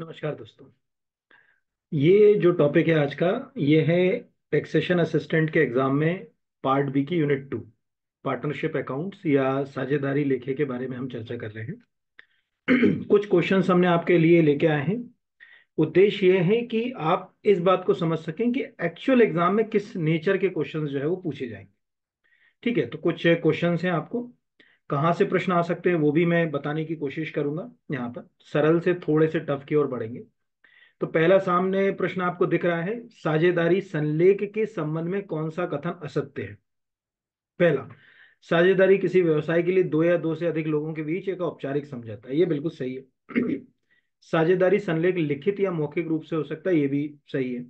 नमस्कार दोस्तों, ये जो टॉपिक है आज का ये है टैक्सेशन असिस्टेंट के एग्जाम में पार्ट बी की यूनिट 2 पार्टनरशिप अकाउंट्स या साझेदारी लेखे के बारे में हम चर्चा कर रहे हैं। कुछ क्वेश्चंस हमने आपके लिए लेके आए हैं। उद्देश्य ये है कि आप इस बात को समझ सकें कि एक्चुअल एग्जाम में किस नेचर के क्वेश्चंस जो है वो पूछे जाएंगे। ठीक है, तो कुछ क्वेश्चंस हैं, आपको कहाँ से प्रश्न आ सकते हैं वो भी मैं बताने की कोशिश करूंगा। यहाँ पर सरल से थोड़े से टफ की ओर बढ़ेंगे। तो पहला सामने प्रश्न आपको दिख रहा है, साझेदारी संलेख के संबंध में कौन सा कथन असत्य है। पहला, साझेदारी किसी व्यवसाय के लिए दो या दो से अधिक लोगों के बीच एक औपचारिक समझौता है, ये बिल्कुल सही है। साझेदारी संलेख लिखित या मौखिक रूप से हो सकता है, ये भी सही है।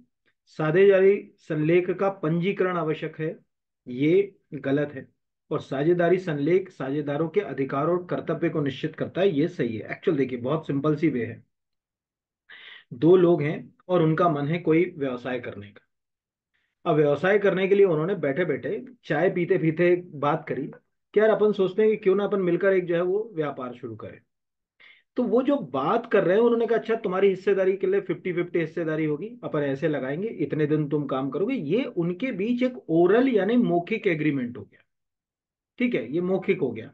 साझेदारी संलेख का पंजीकरण आवश्यक है, ये गलत है। और साझेदारी संलेख साझेदारों के अधिकारों और कर्तव्य को निश्चित करता है, ये सही है। एक्चुअल देखिए, बहुत सिंपल सी वे है, दो लोग हैं और उनका मन है कोई व्यवसाय करने का। अब व्यवसाय करने के लिए उन्होंने बैठे बैठे चाय पीते पीते बात करी कि यार अपन सोचते हैं कि क्यों ना अपन मिलकर एक जो है वो व्यापार शुरू करें। तो वो जो बात कर रहे हैं उन्होंने कहा अच्छा तुम्हारी हिस्सेदारी के लिए 50-50 हिस्सेदारी होगी, अपन ऐसे लगाएंगे, इतने दिन तुम काम करोगे। ये उनके बीच एक ओरल यानी मौखिक एग्रीमेंट हो गया। ठीक है, ये मौखिक हो गया।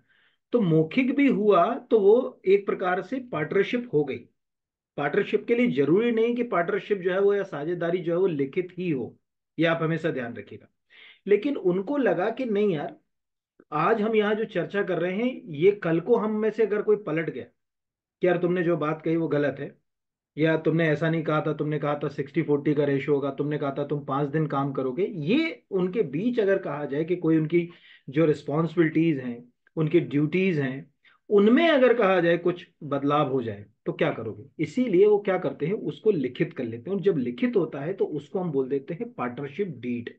तो मौखिक भी हुआ तो वो एक प्रकार से पार्टनरशिप हो गई। पार्टनरशिप के लिए जरूरी नहीं कि पार्टनरशिप जो है वो या साझेदारी जो है वो लिखित ही हो, ये आप हमेशा ध्यान रखिएगा। लेकिन उनको लगा कि नहीं यार, आज हम यहाँ जो चर्चा कर रहे हैं ये कल को हम में से अगर कोई पलट गया कि यार तुमने जो बात कही वो गलत है, या तुमने ऐसा नहीं कहा था, तुमने कहा था 60-40 का रेशो होगा, तुमने कहा था तुम 5 दिन काम करोगे, ये उनके बीच अगर कहा जाए कि कोई उनकी जो रिस्पॉन्सिबिलिटीज हैं, उनकी ड्यूटीज हैं, उनमें अगर कहा जाए कुछ बदलाव हो जाए तो क्या करोगे। इसीलिए वो क्या करते हैं, उसको लिखित कर लेते हैं। और जब लिखित होता है तो उसको हम बोल देते हैं पार्टनरशिप डीड।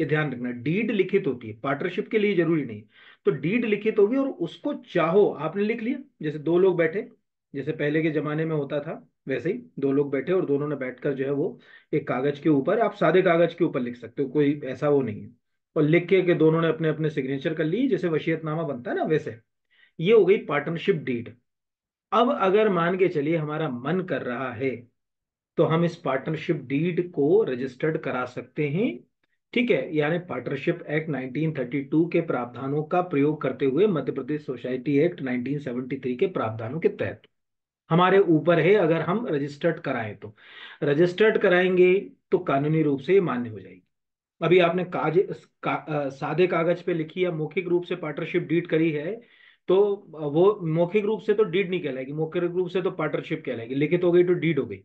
ये ध्यान रखना, डीड लिखित होती है, पार्टनरशिप के लिए जरूरी नहीं। तो डीड लिखित होगी और उसको चाहो आपने लिख लिया, जैसे दो लोग बैठे, जैसे पहले के जमाने में होता था वैसे ही दो लोग बैठे और दोनों ने बैठकर जो है वो एक कागज के ऊपर, आप सादे कागज के ऊपर लिख सकते हो, कोई ऐसा वो नहीं है, और लिख के दोनों ने अपने अपने सिग्नेचर कर लिए, जैसे वसीयतनामा बनता है ना, वैसे ये हो गई पार्टनरशिप डीड। अब अगर मान के चलिए हमारा मन कर रहा है तो हम इस पार्टनरशिप डीड को रजिस्टर्ड करा सकते हैं। ठीक है, यानी पार्टनरशिप एक्ट 1932 के प्रावधानों का प्रयोग करते हुए, मध्य प्रदेश सोसाइटी एक्ट 1973 के प्रावधानों के तहत हमारे ऊपर है अगर हम रजिस्टर्ड कराएं तो। रजिस्टर्ड कराएंगे तो कानूनी रूप से ये मान्य हो जाएगी। अभी आपने सादे कागज पे लिखी या मौखिक रूप से पार्टनरशिप डीड करी है तो वो मौखिक रूप से तो डीड नहीं कहलाएगी, मौखिक रूप से तो पार्टनरशिप कहलाएगी, लिखित हो गई तो डीड हो गई।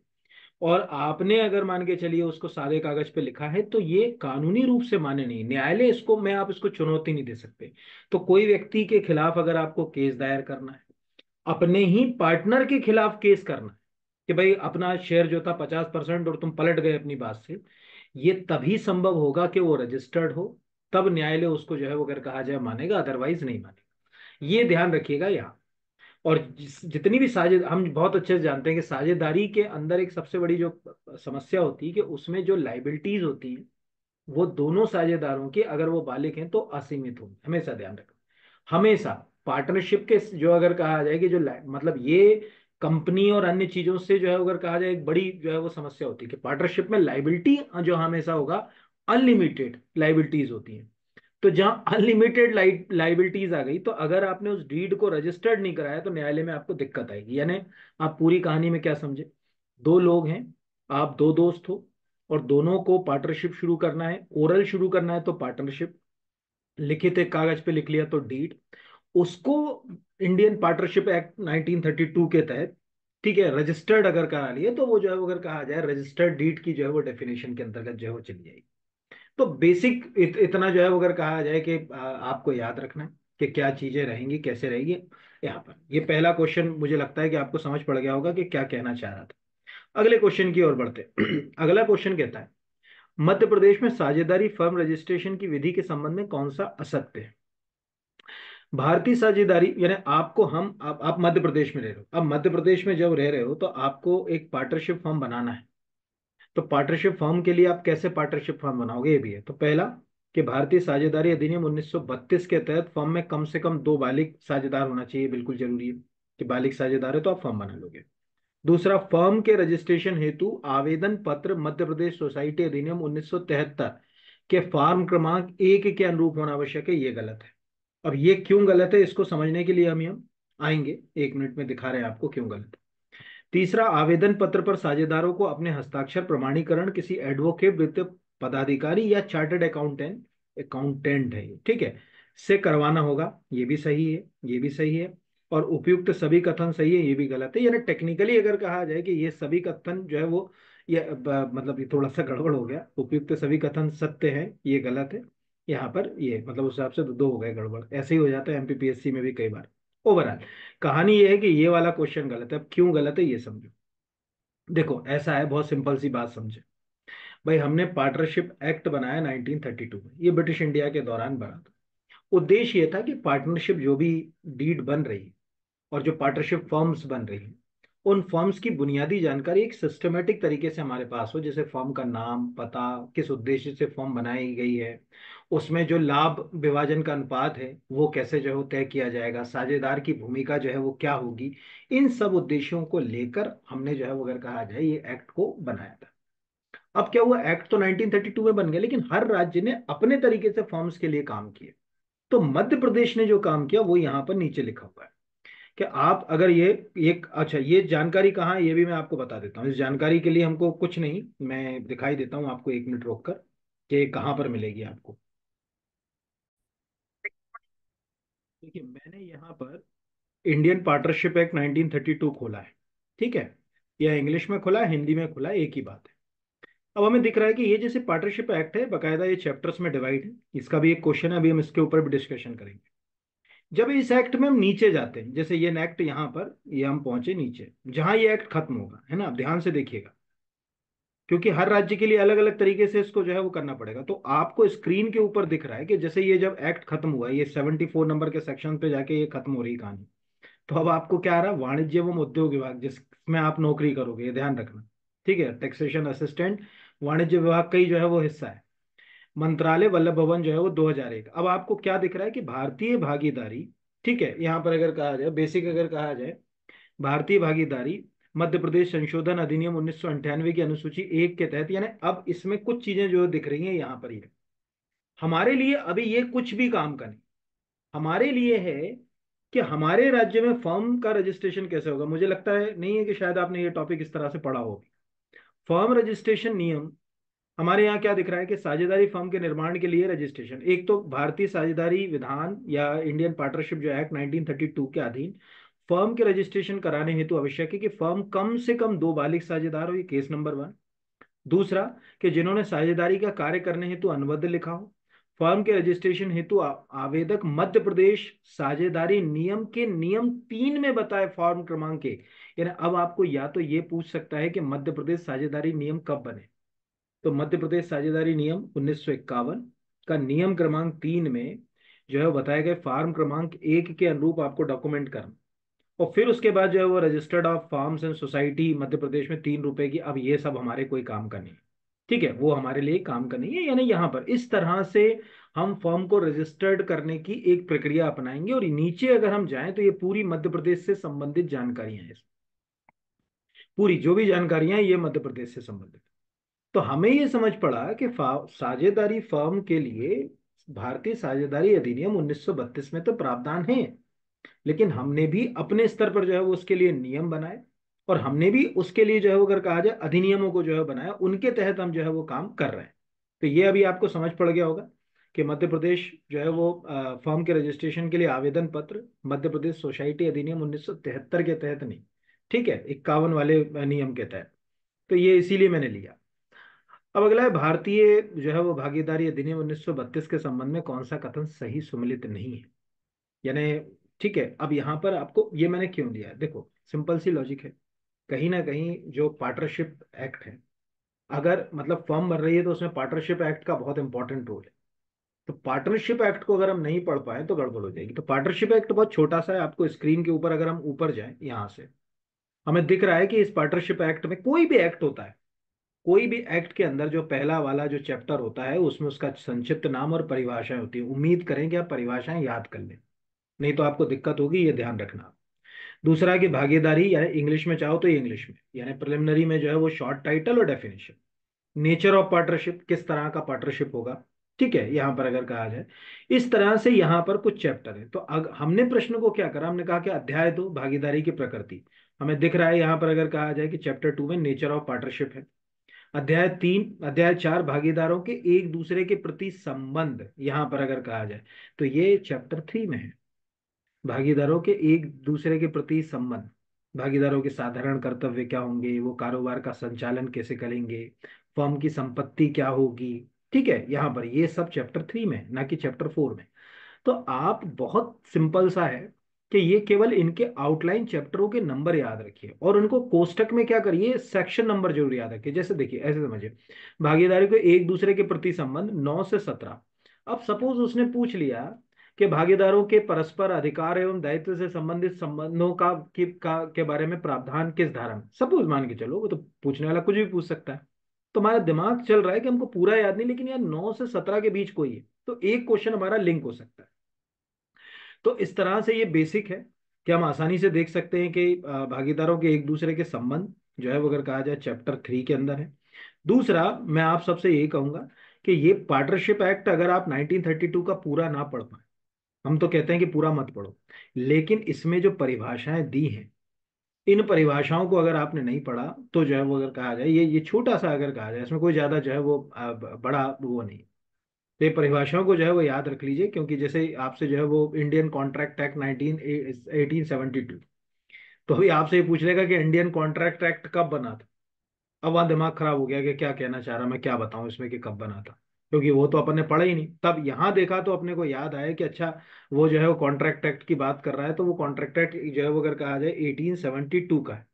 और आपने अगर मान के चलिए उसको सादे कागज पे लिखा है तो ये कानूनी रूप से मान्य नहीं, न्यायालय इसको में आप इसको चुनौती नहीं दे सकते। तो कोई व्यक्ति के खिलाफ अगर आपको केस दायर करना है, अपने ही पार्टनर के खिलाफ केस करना है कि भाई अपना शेयर जो था 50% और तुम पलट गए अपनी बात से, ये तभी संभव होगा कि वो रजिस्टर्ड हो, तब न्यायालय उसको जो है वो अगर कहा जाए मानेगा, अदरवाइज नहीं मानेगा। ये ध्यान रखिएगा यहाँ। और जितनी भी हम बहुत अच्छे से जानते हैं कि साझेदारी के अंदर एक सबसे बड़ी जो समस्या होती है कि उसमें जो लाइबिलिटीज होती हैं वो दोनों साझेदारों की अगर वो बालिक हैं तो असीमित होंगी, हमेशा ध्यान रखना। हमेशा पार्टनरशिप के जो अगर कहा जाए कि जो मतलब ये कंपनी और अन्य चीजों से जो है अगर कहा जाए एक बड़ी जो है वो समस्या होती है कि पार्टनरशिप में लाइबिलिटी जो हमेशा होगा अनलिमिटेड लाइबिलिटीज होती हैं। तो जहां अनलिमिटेड लाइबिलिटीज आ गई तो अगर आपने उस डीड को रजिस्टर्ड नहीं कराया तो न्यायालय में आपको दिक्कत आएगी। यानी आप पूरी कहानी में क्या समझे, दो लोग हैं, आप दो दोस्त हो और दोनों को पार्टनरशिप शुरू करना है, ओरल शुरू करना है तो पार्टनरशिप, लिखित एक कागज पे लिख लिया तो डीड, उसको इंडियन पार्टनरशिप एक्ट 1932 के तहत ठीक है रजिस्टर्ड अगर करा लिए तो वो जो है अगर कहा जाए रजिस्टर्ड डीड की जो है वो डेफिनेशन के अंतर्गत जो है वो चली जाएगी। तो बेसिक इतना जो है अगर कहा जाए कि आपको याद रखना है कि क्या चीजें रहेंगी, कैसे रहेगी। यहाँ पर ये पहला क्वेश्चन मुझे लगता है कि आपको समझ पड़ गया होगा कि क्या कहना चाह रहा था। अगले क्वेश्चन की ओर बढ़ते। अगला क्वेश्चन कहता है, मध्य प्रदेश में साझेदारी फर्म रजिस्ट्रेशन की विधि के संबंध में कौन सा असत्य है। भारतीय साझेदारी यानी आपको हम आप मध्य प्रदेश में रह रहे हो, अब मध्य प्रदेश में जब रह रहे हो तो आपको एक पार्टनरशिप फर्म बनाना है। तो पार्टनरशिप फर्म के लिए आप कैसे पार्टनरशिप फर्म बनाओगे ये भी है। तो पहला कि भारतीय साझेदारी अधिनियम 1932 के तहत फर्म में कम से कम 2 बालिक साझेदार होना चाहिए, बिल्कुल जरूरी है कि बालिक साझेदार है तो आप फर्म बना लोगे। दूसरा, फर्म के रजिस्ट्रेशन हेतु आवेदन पत्र मध्य प्रदेश सोसाइटी अधिनियम 1973 के फॉर्म क्रमांक 1 के अनुरूप होना आवश्यक है, ये गलत है। अब ये क्यों गलत है इसको समझने के लिए हम आएंगे, एक मिनट में दिखा रहे हैं आपको क्यों गलत है। तीसरा, आवेदन पत्र पर साझेदारों को अपने हस्ताक्षर प्रमाणीकरण किसी एडवोकेट, वित्त पदाधिकारी या चार्टर्ड अकाउंटेंट है, ठीक है, से करवाना होगा, ये भी सही है, ये भी सही है। और उपयुक्त सभी कथन सही है, ये भी गलत है। यानी टेक्निकली अगर कहा जाए कि ये सभी कथन जो है वो ये मतलब ये थोड़ा सा गड़बड़ हो गया। उपयुक्त सभी कथन सत्य है, ये गलत है। यहाँ पर ये मतलब उस हिसाब से दो हो गए गड़बड़। ऐसे ही हो जाता है एमपीपीएससी में भी कई बार। ओवरऑल कहानी ये है कि ये वाला क्वेश्चन गलत है। अब क्यों गलत है ये समझो। देखो ऐसा है, बहुत सिंपल सी बात समझे भाई, हमने पार्टनरशिप एक्ट बनाया 1932 में, ये ब्रिटिश इंडिया के दौरान बना था। उद्देश्य ये था कि पार्टनरशिप जो भी डीड बन रही है और जो पार्टनरशिप फर्म्स बन रही है, उन फर्म्स की बुनियादी जानकारी एक सिस्टमेटिक तरीके से हमारे पास हो, जैसे फर्म का नाम, पता, किस उद्देश्य से फर्म बनाई गई है, उसमें जो लाभ विभाजन का अनुपात है वो कैसे जो है तय किया जाएगा, साझेदार की भूमिका जो है वो क्या होगी। इन सब उद्देश्यों को लेकर हमने जो है वो अगर कहा जाए ये एक्ट को बनाया था। अब क्या हुआ, एक्ट तो 1932 में बन गया, लेकिन हर राज्य ने अपने तरीके से फर्म्स के लिए काम किया। तो मध्य प्रदेश ने जो काम किया वो यहाँ पर नीचे लिखा हुआ है कि आप अगर ये जानकारी कहाँ है ये भी मैं आपको बता देता हूँ। इस जानकारी के लिए हमको कुछ नहीं, मैं दिखाई देता हूँ आपको एक मिनट रोक कर कि कहाँ पर मिलेगी आपको। देखिए मैंने यहाँ पर इंडियन पार्टनरशिप एक्ट 1932 खोला है, ठीक है, यह इंग्लिश में खुला है, हिंदी में खुला है, एक ही बात है। अब हमें दिख रहा है कि ये जैसे पार्टनरशिप एक्ट है बाकायदा ये चैप्टर्स में डिवाइड है। इसका भी एक क्वेश्चन है, अभी हम इसके ऊपर भी डिस्कशन करेंगे। जब इस एक्ट में हम नीचे जाते हैं, जैसे ये एक्ट यहाँ पर ये हम पहुंचे नीचे जहां ये एक्ट खत्म होगा, है ना, आप ध्यान से देखिएगा क्योंकि हर राज्य के लिए अलग अलग तरीके से इसको जो है वो करना पड़ेगा। तो आपको स्क्रीन के ऊपर दिख रहा है कि जैसे ये जब एक्ट खत्म हुआ, ये 74 नंबर के सेक्शन पे जाके ये खत्म हो रही कहानी। तो अब आपको क्या आ रहा है, वाणिज्य एवं उद्योग विभाग, जिसमें आप नौकरी करोगे, ये ध्यान रखना, ठीक है, टैक्सेशन असिस्टेंट वाणिज्य विभाग का ही जो है वो हिस्सा है। मंत्रालय वल्लभ भवन जो है वो 2001। अब आपको क्या दिख रहा है कि भारतीय भागीदारी, ठीक है, यहाँ पर अगर कहा जाए बेसिक अगर कहा जाए भारतीय भागीदारी मध्य प्रदेश संशोधन अधिनियम 1998 की अनुसूची 1 के तहत, यानी अब इसमें कुछ चीजें जो दिख रही हैं यहाँ पर, ये हमारे लिए अभी ये कुछ भी काम का नहीं, हमारे लिए है कि हमारे राज्य में फर्म का रजिस्ट्रेशन कैसे होगा। मुझे लगता है नहीं है कि शायद आपने ये टॉपिक इस तरह से पढ़ा होगा। फर्म रजिस्ट्रेशन नियम हमारे यहाँ क्या दिख रहा है कि साझेदारी फर्म के निर्माण के लिए रजिस्ट्रेशन, एक तो भारतीय साझेदारी विधान या इंडियन पार्टनरशिप जो एक्ट 1932 के अधीन फर्म के रजिस्ट्रेशन कराने हेतु आवश्यक है कि फर्म कम से कम 2 बालिग साझेदार हो, ये केस नंबर 1। दूसरा कि जिन्होंने साझेदारी का कार्य करने हेतु अनुबद्ध लिखा हो। फर्म के रजिस्ट्रेशन हेतु आवेदक मध्य प्रदेश साझेदारी नियम के नियम 3 में बताए फॉर्म क्रमांक 1, यानी अब आपको या तो ये पूछ सकता है कि मध्य प्रदेश साझेदारी नियम कब बने, तो मध्य प्रदेश साझेदारी नियम 1951 का नियम क्रमांक 3 में जो है बताए गए फॉर्म क्रमांक 1 के अनुरूप आपको डॉक्यूमेंट करना। और फिर उसके बाद जो है वो registered of firms and society Madhya Pradesh में 3 रुपए की। अब ये सब हमारे कोई काम का नहीं, ठीक है, वो हमारे लिए काम का नहीं है। यानी यहाँ पर इस तरह से हम फर्म को रजिस्टर्ड करने की एक प्रक्रिया अपनाएंगे। और नीचे अगर हम जाए तो ये पूरी मध्य प्रदेश से संबंधित जानकारियां हैं, पूरी जो भी जानकारियां ये मध्य प्रदेश से संबंधित। तो हमें यह समझ पड़ा कि साझेदारी फर्म के लिए भारतीय साझेदारी अधिनियम 1932 में तो प्रावधान है, लेकिन हमने भी अपने स्तर पर जो है वो उसके लिए नियम बनाए और हमने भी उसके लिए जो है अगर कहा जाए अधिनियमों को जो है बनाया, उनके तहत हम जो है वो काम कर रहे हैं। तो ये अभी आपको समझ पड़ गया होगा कि मध्य प्रदेश जो है वो फर्म के रजिस्ट्रेशन के लिए आवेदन पत्र मध्य प्रदेश सोसाइटी अधिनियम 1973 के तहत नहीं, ठीक है, 51 वाले नियम के तहत। तो ये इसीलिए मैंने लिया। अब अगला है भारतीय जो है वो भागीदारी अधिनियम 1932 के संबंध में कौन सा कथन सही सम्मिलित नहीं है, यानी ठीक है। अब यहाँ पर आपको ये मैंने क्यों दिया है, देखो सिंपल सी लॉजिक है, कहीं ना कहीं जो पार्टनरशिप एक्ट है, अगर मतलब फर्म बन रही है तो उसमें पार्टनरशिप एक्ट का बहुत इंपॉर्टेंट रोल है। तो पार्टनरशिप एक्ट को अगर हम नहीं पढ़ पाए तो गड़बड़ हो जाएगी। तो पार्टनरशिप एक्ट बहुत छोटा सा है, आपको स्क्रीन के ऊपर अगर हम ऊपर जाए यहाँ से हमें दिख रहा है कि इस पार्टनरशिप एक्ट में कोई भी एक्ट होता है, कोई भी एक्ट के अंदर जो पहला वाला जो चैप्टर होता है उसमें उसका संक्षिप्त नाम और परिभाषाएं होती है। उम्मीद करें कि आप परिभाषाएं याद कर लें, नहीं तो आपको दिक्कत होगी, ये ध्यान रखना। दूसरा कि भागीदारी, यानी इंग्लिश में चाहो तो इंग्लिश में, यानी प्रिलिमिनरी में जो है वो शॉर्ट टाइटल और डेफिनेशन, नेचर ऑफ पार्टनरशिप, किस तरह का पार्टनरशिप होगा, ठीक है, यहाँ पर अगर कहा जाए इस तरह से यहाँ पर कुछ चैप्टर है। तो हमने प्रश्न को क्या करा, हमने कहा कि अध्याय 2 भागीदारी की प्रकृति, हमें दिख रहा है यहाँ पर अगर कहा जाए कि चैप्टर 2 में नेचर ऑफ पार्टनरशिप है, अध्याय 4 भागीदारों के एक दूसरे के प्रति संबंध, यहाँ पर अगर कहा जाए तो ये चैप्टर 3 में है, भागीदारों के एक दूसरे के प्रति संबंध, भागीदारों के साधारण कर्तव्य क्या होंगे, वो कारोबार का संचालन कैसे करेंगे, फर्म की संपत्ति क्या होगी, ठीक है, यहाँ पर ये सब चैप्टर 3 में, ना कि चैप्टर 4 में। तो आप बहुत सिंपल सा है कि ये केवल इनके आउटलाइन चैप्टरों के नंबर याद रखिए और उनको कोष्टक में क्या करिए, सेक्शन नंबर जरूर याद रखिए। जैसे देखिए ऐसे समझिए, भागीदारी को एक दूसरे के प्रति संबंध 9 से 17। अब सपोज उसने पूछ लिया कि भागीदारों के परस्पर अधिकार एवं दायित्व से संबंधित संबंधों के बारे में प्रावधान किस धारा में, सपोज मान के चलो, वो तो पूछने वाला कुछ भी पूछ सकता है। तो हमारा दिमाग चल रहा है कि हमको पूरा याद नहीं, लेकिन यार 9 से 17 के बीच कोई है तो एक क्वेश्चन हमारा लिंक हो सकता है। तो इस तरह से ये बेसिक है कि हम आसानी से देख सकते हैं कि भागीदारों के एक दूसरे के संबंध जो है वो अगर कहा जाए चैप्टर 3 के अंदर है। दूसरा मैं आप सबसे यही कहूंगा कि ये पार्टनरशिप एक्ट अगर आप 1932 का पूरा ना पढ़ पाए, हम तो कहते हैं कि पूरा मत पढ़ो, लेकिन इसमें जो परिभाषाएं दी हैं इन परिभाषाओं को अगर आपने नहीं पढ़ा तो जो है वो अगर कहा जाए ये छोटा सा अगर कहा जाए, इसमें कोई ज़्यादा जो है वो बड़ा वो नहीं, तो ये परिभाषाओं को जो है वो याद रख लीजिए। क्योंकि जैसे आपसे जो है वो इंडियन कॉन्ट्रैक्ट एक्ट 1872, तो अभी आपसे ये पूछ लेगा कि इंडियन कॉन्ट्रैक्ट एक्ट कब बना था। अब वहाँ दिमाग खराब हो गया कि क्या कहना चाह रहा, मैं क्या बताऊँ इसमें कि कब बना था, क्योंकि वो तो अपन ने पढ़ा ही नहीं। तब यहाँ देखा तो अपने को याद आया कि अच्छा वो जो है वो कॉन्ट्रैक्ट एक्ट की बात कर रहा है, तो वो कॉन्ट्रैक्ट एक्ट जो है वो अगर कहा जाए 1872 का है।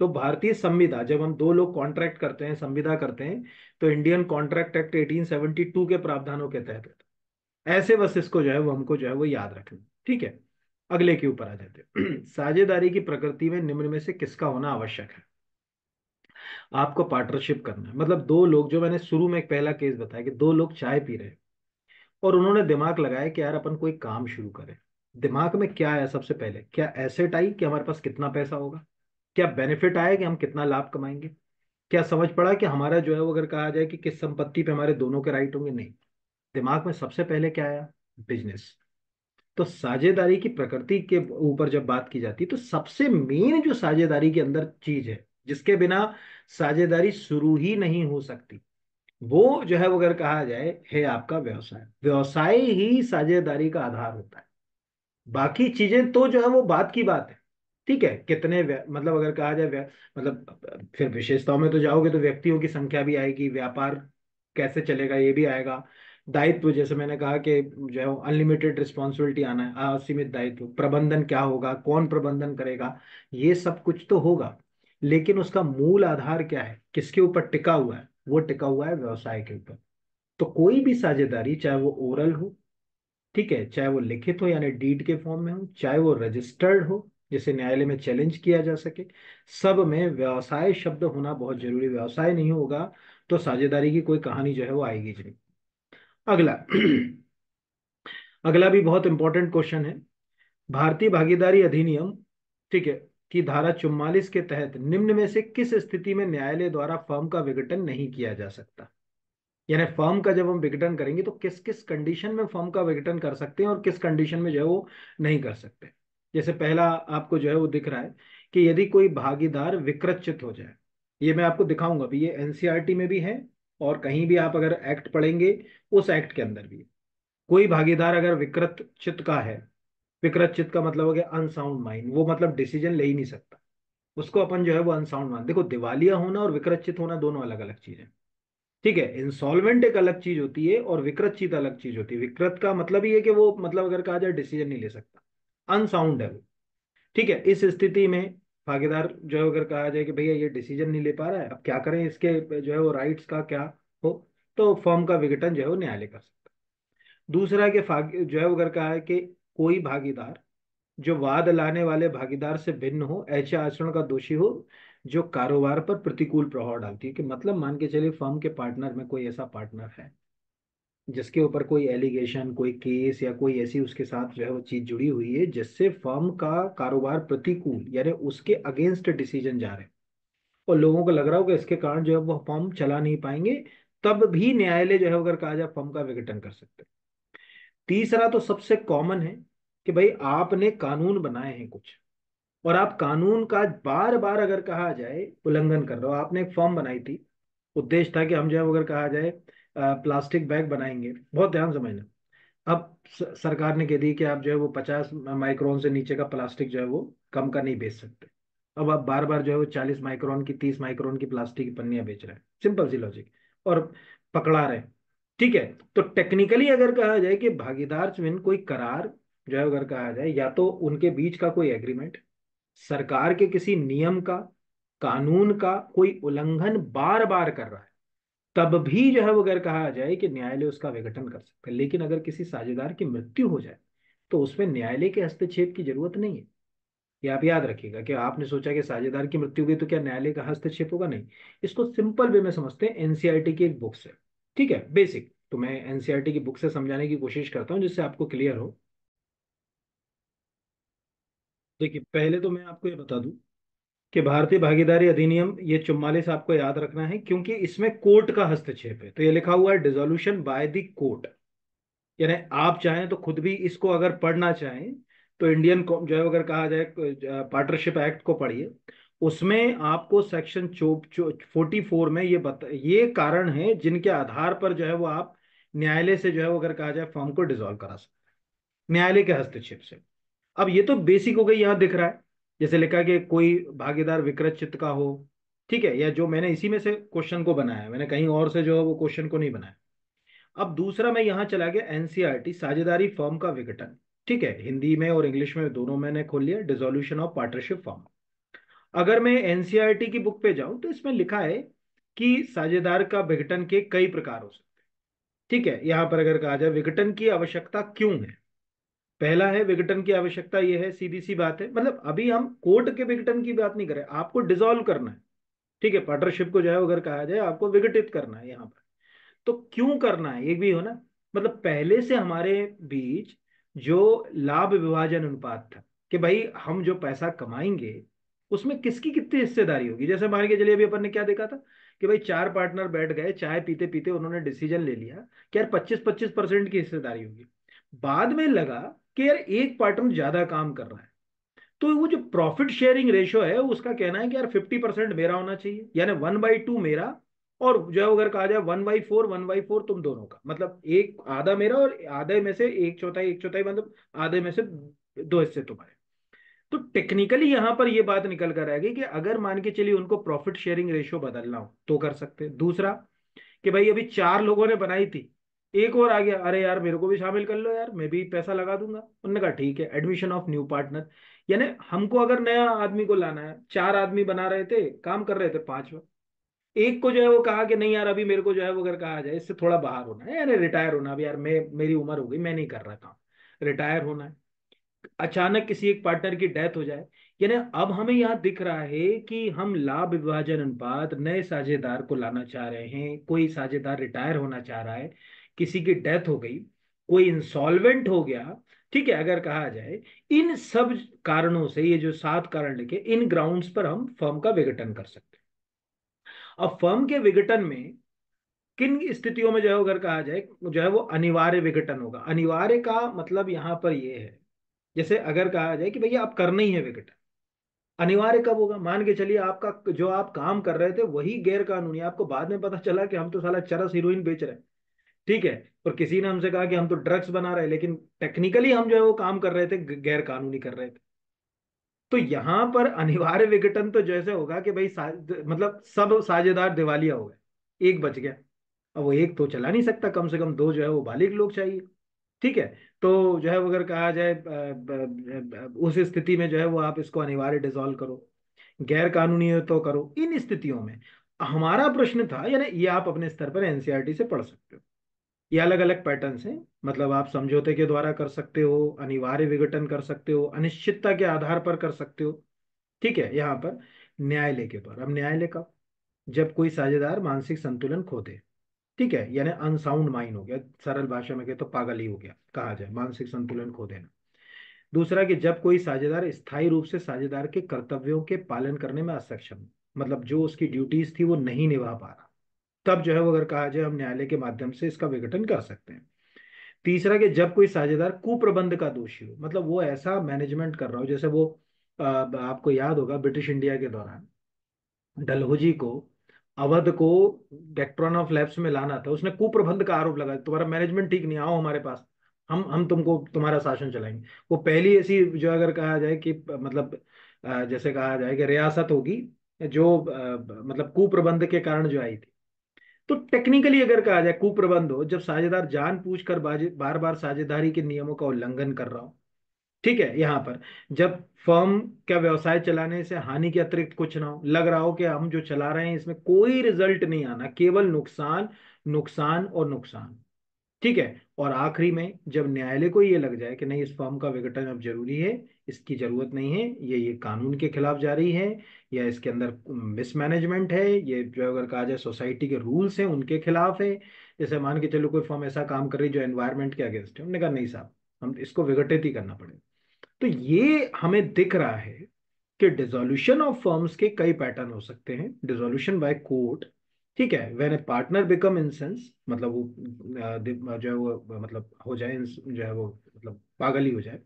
तो भारतीय संविधान, जब हम दो लोग कॉन्ट्रैक्ट करते हैं, संविधान करते हैं, तो इंडियन कॉन्ट्रैक्ट एक्ट 1872 के प्रावधानों के तहत होता है। ऐसे बस इसको जो है वो हमको जो है वो याद रखना, ठीक है। अगले के ऊपर आ जाते हैं, साझेदारी की प्रकृति में निम्न में से किसका होना आवश्यक है। आपको पार्टनरशिप करना है, मतलब दो लोग, जो मैंने शुरू में एक पहला केस बताया कि दो लोग चाय पी रहे और उन्होंने दिमाग लगाया कि यार अपन कोई काम शुरू करें। दिमाग में क्या आया सबसे पहले, क्या एसेट आई कि हमारे पास कितना पैसा होगा, क्या बेनिफिट आया कि हम कितना लाभ कमाएंगे, क्या समझ पड़ा कि हमारा जो है वो अगर कहा जाए कि किस संपत्ति पे हमारे दोनों के राइट होंगे, नहीं, दिमाग में सबसे पहले क्या आया, बिजनेस। तो साझेदारी की प्रकृति के ऊपर जब बात की जाती है तो सबसे मेन जो साझेदारी के अंदर चीज है जिसके बिना साझेदारी शुरू ही नहीं हो सकती, वो जो है वो अगर कहा जाए है आपका व्यवसाय। व्यवसाय ही साझेदारी का आधार होता है, बाकी चीजें तो जो है वो बात की बात है, ठीक है। कितने मतलब अगर कहा जाए, मतलब फिर विशेषताओं में तो जाओगे तो व्यक्तियों की संख्या भी आएगी, व्यापार कैसे चलेगा ये भी आएगा, दायित्व जैसे मैंने कहा कि जो है अनलिमिटेड रिस्पॉन्सिबिलिटी आना है, असीमित दायित्व, प्रबंधन क्या होगा, कौन प्रबंधन करेगा, ये सब कुछ तो होगा, लेकिन उसका मूल आधार क्या है, किसके ऊपर टिका हुआ है, वो टिका हुआ है व्यवसाय के ऊपर। तो कोई भी साझेदारी, चाहे वो ओरल हो, ठीक है, चाहे वो लिखित हो यानी डीड के फॉर्म में हो, चाहे वो रजिस्टर्ड हो जिसे न्यायालय में चैलेंज किया जा सके, सब में व्यवसाय शब्द होना बहुत जरूरी। व्यवसाय नहीं होगा तो साझेदारी की कोई कहानी जो है वो आएगी नहीं। अगला भी बहुत इंपॉर्टेंट क्वेश्चन है, भारतीय भागीदारी अधिनियम, ठीक है, कि धारा 44 के तहत निम्न में से किस स्थिति में न्यायालय द्वारा फर्म का विघटन नहीं किया जा सकता। यानी फर्म का जब हम विघटन करेंगे तो किस किस कंडीशन में फर्म का विघटन कर सकते हैं और किस कंडीशन में जो है वो नहीं कर सकते। जैसे पहला आपको जो है वो दिख रहा है कि यदि कोई भागीदार विकृतचित हो जाए, ये मैं आपको दिखाऊंगा भी, ये एनसीईआरटी में भी है और कहीं भी आप अगर एक्ट पढ़ेंगे उस एक्ट के अंदर भी। कोई भागीदार अगर विकृतचित का है, विकृत चित्त का मतलब हो गया अनसाउंड माइंड, वो मतलब डिसीजन ले ही नहीं सकता, उसको अपन जो है वो अनसाउंड माइंड। देखो दिवालिया होना और विकृत चित्त होना दोनों अलग अलग चीज है, ठीक है। इंसॉल्वेंट एक अलग चीज होती है और विकृत चित्त अलग चीज होती है। विकृत का मतलब ये है कि वो मतलब अगर कहा जाए डिसीजन नहीं ले सकता, अनसाउंड है वो, ठीक है। इस स्थिति में भागीदार जो है अगर कहा जाए कि भैया ये डिसीजन नहीं ले पा रहा है, अब क्या करें, इसके जो है वो राइट्स का क्या हो, तो फर्म का विघटन जो है वो न्यायालय कर सकता। दूसरा के जो है अगर कहा है कि कोई भागीदार जो वाद लाने वाले भागीदार से भिन्न हो, ऐसे आचरण का दोषी हो जो कारोबार पर प्रतिकूल प्रभाव डालती है। कि मतलब मान के चलिए फर्म के पार्टनर में कोई ऐसा पार्टनर है जिसके ऊपर कोई एलिगेशन, कोई केस या कोई ऐसी उसके साथ जो है वो चीज़ जुड़ी हुई है जिससे फर्म का कारोबार प्रतिकूल यानी उसके अगेंस्ट डिसीजन जा रहे हैं और लोगों को लग रहा हो कि इसके कारण जो है वो फर्म चला नहीं पाएंगे, तब भी न्यायालय जो है अगर कहा जाए फर्म का विघटन कर सकते हैं। तीसरा तो सबसे कॉमन है कि भाई आपने कानून बनाए हैं कुछ और आप कानून का बार बार अगर कहा जाए उल्लंघन कर रहे हो। आपने एक फर्म बनाई थी, उद्देश्य था कि हम जो है अगर कहा जाए प्लास्टिक बैग बनाएंगे, बहुत ध्यान समझना। अब सरकार ने कह दी कि आप जो है वो 50 माइक्रोन से नीचे का प्लास्टिक जो है वो कम का नहीं बेच सकते। अब आप बार बार जो है वो 40 माइक्रोन की 30 माइक्रोन की प्लास्टिक की पन्नियां बेच रहे हैं, सिंपल सी लॉजिक, और पकड़ा रहे हैं। ठीक है, तो टेक्निकली अगर कहा जाए कि भागीदार में कोई करार जो है अगर कहा जाए या तो उनके बीच का कोई एग्रीमेंट, सरकार के किसी नियम का, कानून का कोई उल्लंघन बार बार कर रहा है, तब भी जो है वो अगर कहा जाए कि न्यायालय उसका विघटन कर सकता है। लेकिन अगर किसी साझेदार की मृत्यु हो जाए तो उसमें न्यायालय के हस्तक्षेप की जरूरत नहीं है। ये आप याद रखिएगा कि आपने सोचा कि साझेदार की मृत्यु हुई तो क्या न्यायालय का हस्तक्षेप होगा, नहीं। इसको सिंपल वे में समझते हैं, एनसीईआरटी की एक बुक से, ठीक है, बेसिक। तो मैं एनसीईआरटी की बुक से समझाने की कोशिश करता हूँ जिससे आपको क्लियर हो। देखिए, पहले तो मैं आपको ये बता दूं कि भारतीय भागीदारी अधिनियम ये 44 आपको याद रखना है, क्योंकि इसमें कोर्ट का हस्तक्षेप है। तो ये लिखा हुआ है डिसोल्यूशन बाय द कोर्ट, यानी आप चाहें तो खुद भी इसको अगर पढ़ना चाहें तो इंडियन जो है अगर कहा जाए पार्टनरशिप एक्ट को पढ़िए। उसमें आपको सेक्शन 44 में ये कारण है जिनके आधार पर जो है वो आप न्यायालय से जो है वो अगर कहा जाए फॉर्म को डिसॉल्व करा सकते हैं न्यायालय के हस्तक्षेप से। अब ये तो बेसिक हो गई, यहाँ दिख रहा है जैसे लिखा कि कोई भागीदार विकृत चित्त का हो, ठीक है, या जो मैंने इसी में से क्वेश्चन को बनाया, मैंने कहीं और से जो है वो क्वेश्चन को नहीं बनाया। अब दूसरा मैं यहाँ चला गया एनसीईआरटी, साझेदारी फर्म का विघटन, ठीक है, हिंदी में और इंग्लिश में दोनों मैंने खोल लिया, डिसोल्यूशन ऑफ पार्टनरशिप फर्म। अगर मैं एनसीईआरटी की बुक पे जाऊं तो इसमें लिखा है कि साझेदार का विघटन के कई प्रकार हो सकते हैं, ठीक है। यहाँ पर अगर कहा जाए विघटन की आवश्यकता क्यों है, पहला है विघटन की आवश्यकता यह है, सीधी सी बात है, मतलब अभी हम कोर्ट के विघटन की बात नहीं कर रहे, आपको डिसॉल्व करना है, ठीक है, पार्टनरशिप को जो है अगर कहा जाए आपको विघटित करना है। यहाँ पर तो क्यों करना है ये भी हो ना, मतलब पहले से हमारे बीच जो लाभ विभाजन अनुपात था कि भाई हम जो पैसा कमाएंगे उसमें किसकी कितनी हिस्सेदारी होगी। जैसे मान के चलिए अभी अपन ने क्या देखा था कि भाई 4 पार्टनर बैठ गए, चाय पीते पीते उन्होंने डिसीजन ले लिया कि यार 25-25% की हिस्सेदारी होगी। बाद में लगा कि यार एक पार्टनर ज्यादा काम कर रहा है तो वो जो प्रॉफिट शेयरिंग रेशियो है उसका कहना है कि यार 50% मेरा होना चाहिए, यानी 1/2 मेरा और जो अगर कहा जाए 1/4 तुम दोनों का, मतलब एक आधा मेरा और आधे में से एक चौथाई, मतलब आधे में से 2 हिस्से तुम्हारे। तो टेक्निकली यहां पर यह बात निकल कर आएगी कि अगर मान के चलिए उनको प्रॉफिट शेयरिंग रेशियो बदलना हो तो कर सकते। दूसरा कि भाई अभी 4 लोगों ने बनाई थी, एक और आ गया, अरे यार मेरे को भी शामिल कर लो यार, मैं भी पैसा लगा दूंगा, उन्होंने कहा ठीक है। एडमिशन ऑफ न्यू पार्टनर, यानी हमको अगर नया आदमी को लाना है, 4 आदमी बना रहे थे, काम कर रहे थे, 5वां एक को जो है वो कहा कि नहीं यार अभी मेरे को जो है वो अगर कहा जाए इससे थोड़ा बाहर होना है, यानी रिटायर होना, अभी यार मेरी उम्र हो गई, मैं नहीं कर रहा काम, रिटायर होना है। अचानक किसी एक पार्टनर की डेथ हो जाए, यानी अब हमें यहाँ दिख रहा है कि हम लाभ विभाजन अनुपात नए साझेदार को लाना चाह रहे हैं, कोई साझेदार रिटायर होना चाह रहा है, किसी की डेथ हो गई, कोई इंसॉल्वेंट हो गया, ठीक है, अगर कहा जाए इन सब कारणों से ये जो 7 कारण लिखे, इन ग्राउंड्स पर हम फर्म का विघटन कर सकते हैं। अब फर्म के विघटन में किन स्थितियों में जो है अगर कहा जाए जो है वो अनिवार्य विघटन होगा। अनिवार्य का मतलब यहाँ पर ये है जैसे अगर कहा जाए कि भैया आप करना ही है विघटन। अनिवार्य कब होगा, मान के चलिए आपका जो आप काम कर रहे थे वही गैर कानूनी, आपको बाद में पता चला कि हम तो साला चरस हीरोइन बेच रहे हैं, ठीक है, और किसी ने हमसे कहा कि हम तो ड्रग्स बना रहे हैं, लेकिन टेक्निकली हम जो है वो काम कर रहे थे, गैर कानूनी कर रहे थे। तो यहाँ पर अनिवार्य विघटन तो जैसे होगा कि भाई मतलब सब साझेदार दिवालिया हो गए, एक बच गया, अब वो एक तो चला नहीं सकता, कम से कम 2 जो है वो बालिग लोग चाहिए, ठीक है। तो जो है अगर कहा जाए उस स्थिति में जो है वो आप इसको अनिवार्य डिसॉल्व करो, गैर कानूनी हो तो करो। इन स्थितियों में हमारा प्रश्न था, यानी ये आप अपने स्तर पर एनसीईआरटी से पढ़ सकते हो, ये अलग अलग पैटर्न्स हैं, मतलब आप समझौते के द्वारा कर सकते हो, अनिवार्य विघटन कर सकते हो, अनिश्चितता के आधार पर कर सकते हो, ठीक है। यहाँ पर न्यायालय के ऊपर, अब न्यायालय का जब कोई साझेदार मानसिक संतुलन खो दे, ठीक है, यानी अनसाउंड माइंड हो गया, सरल भाषा में कहे तो पागल ही हो गया कहा जाए, मानसिक संतुलन खो देना। दूसरा कि जब कोई साझेदार स्थायी रूप से साझेदार के कर्तव्यों के पालन करने में असक्षम, मतलब जो उसकी ड्यूटीज थी वो नहीं निभा पा रहा, तब जो है वो अगर कहा जाए हम न्यायालय के माध्यम से इसका विघटन कर सकते हैं। तीसरा कि जब कोई साझेदार कुप्रबंध का दोषी हो, मतलब वो ऐसा मैनेजमेंट कर रहा हो, जैसे वो आपको याद होगा ब्रिटिश इंडिया के दौरान डलहौजी को, अवध को डेक्ट्रॉन ऑफ लैब्स में लाना था, उसने कुप्रबंध का आरोप लगाया, तुम्हारा मैनेजमेंट ठीक नहीं, आओ हमारे पास, हम तुमको तुम्हारा शासन चलाएंगे। वो पहली ऐसी जो अगर कहा जाए कि मतलब जैसे कहा जाए कि रियासत होगी जो मतलब कुप्रबंध के कारण जो आई थी। तो टेक्निकली अगर कहा जाए कुप्रबंध हो जब साझेदार जानबूझकर बार बार साझेदारी के नियमों का उल्लंघन कर रहा हो, ठीक है, यहाँ पर जब फर्म का व्यवसाय चलाने से हानि के अतिरिक्त कुछ ना हो, लग रहा हो कि हम जो चला रहे हैं इसमें कोई रिजल्ट नहीं आना, केवल नुकसान नुकसान और नुकसान, ठीक है। और आखिरी में जब न्यायालय को ये लग जाए कि नहीं इस फर्म का विघटन अब जरूरी है, इसकी जरूरत नहीं है, ये कानून के खिलाफ जा रही है, या इसके अंदर मिसमैनेजमेंट है, ये जो अगर कहा जाए सोसाइटी के रूल्स हैं उनके खिलाफ है, जैसे मान के चलो कोई फर्म ऐसा काम कर रही है जो एनवायरमेंट के अगेंस्ट है, उन्होंने कहा नहीं साहब हम इसको विघटित ही करना पड़ेगा। तो ये हमें दिख रहा है कि डिसोल्यूशन ऑफ फर्म्स के कई पैटर्न हो सकते हैं, डिसोल्यूशन बाय कोर्ट, ठीक है, when a partner become insane, मतलब वो जो है वो मतलब हो जाए जो है वो मतलब पागल ही हो जाए,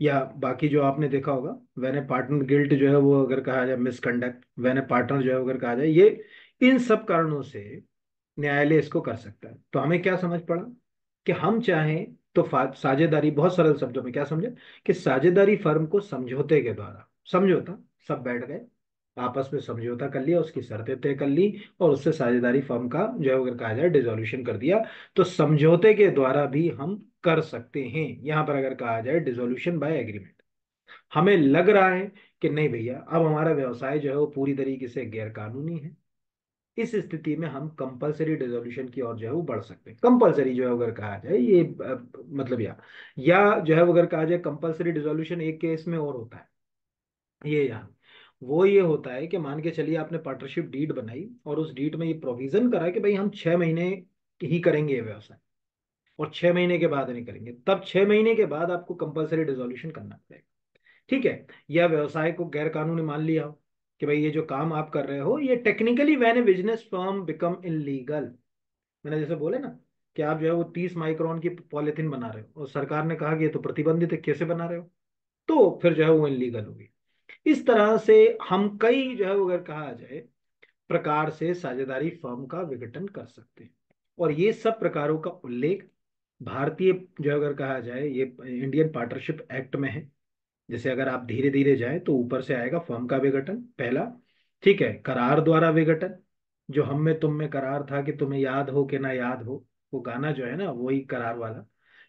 या बाकी जो आपने देखा होगा व्हेन ए पार्टनर गिल्ट जो है वो अगर कहा जाए मिसकंडक्ट, व्हेन ए पार्टनर जो है अगर कहा जाए, ये इन सब कारणों से न्यायालय इसको कर सकता है। तो हमें क्या समझ पड़ा कि हम चाहें तो साझेदारी, बहुत सरल शब्दों में क्या समझे कि साझेदारी फर्म को समझौते के द्वारा, समझौता सब बैठ गए आपस में समझौता कर लिया, उसकी शर्तें तय कर ली और उससे साझेदारी फर्म का जो है अगर कहा जाए डिसोल्यूशन कर दिया, तो समझौते के द्वारा भी हम कर सकते हैं। यहाँ पर अगर कहा जाए डिसोल्यूशन बाय एग्रीमेंट, हमें लग रहा है कि नहीं भैया अब हमारा व्यवसाय जो है वो पूरी तरीके से गैरकानूनी है, इस स्थिति में हम कंपलसरी डिसोल्यूशन की ओर जो है वो बढ़ सकते हैं। कंपलसरी जो है अगर कहा जाए ये मतलब या जो है अगर कहा जाए कंपलसरी डिसोल्यूशन एक केस में और होता है, ये यहाँ वो ये होता है कि मान के चलिए आपने पार्टनरशिप डीड बनाई और उस डीड में ये प्रोविजन करा कि भाई हम 6 महीने ही करेंगे ये व्यवसाय और 6 महीने के बाद नहीं करेंगे, तब 6 महीने के बाद आपको कंपलसरी डिसोल्यूशन करना पड़ेगा, ठीक है। या व्यवसाय को गैरकानूनी मान लिया हो कि भाई ये जो काम आप कर रहे हो ये technically when a business firm become illegal, मैंने जैसे बोले ना कि आप जो है वो 30 माइक्रोन की पॉलिथीन बना रहे हो और सरकार ने कहा कि ये तो प्रतिबंधित है, कैसे बना रहे हो, तो फिर जो है वो इल्लीगल होगी। इस तरह से हम कई जो है अगर कहा जाए प्रकार से साझेदारी फर्म का विघटन कर सकते हैं, और ये सब प्रकारों का उल्लेख भारतीय जो अगर कहा जाए ये इंडियन पार्टनरशिप एक्ट में है। जैसे अगर आप धीरे धीरे जाएं तो ऊपर से आएगा फर्म का विघटन पहला, ठीक है, करार द्वारा विघटन, जो हम में तुम में करार था कि तुम्हें याद हो कि ना याद हो, वो गाना जो है ना वही करार वाला,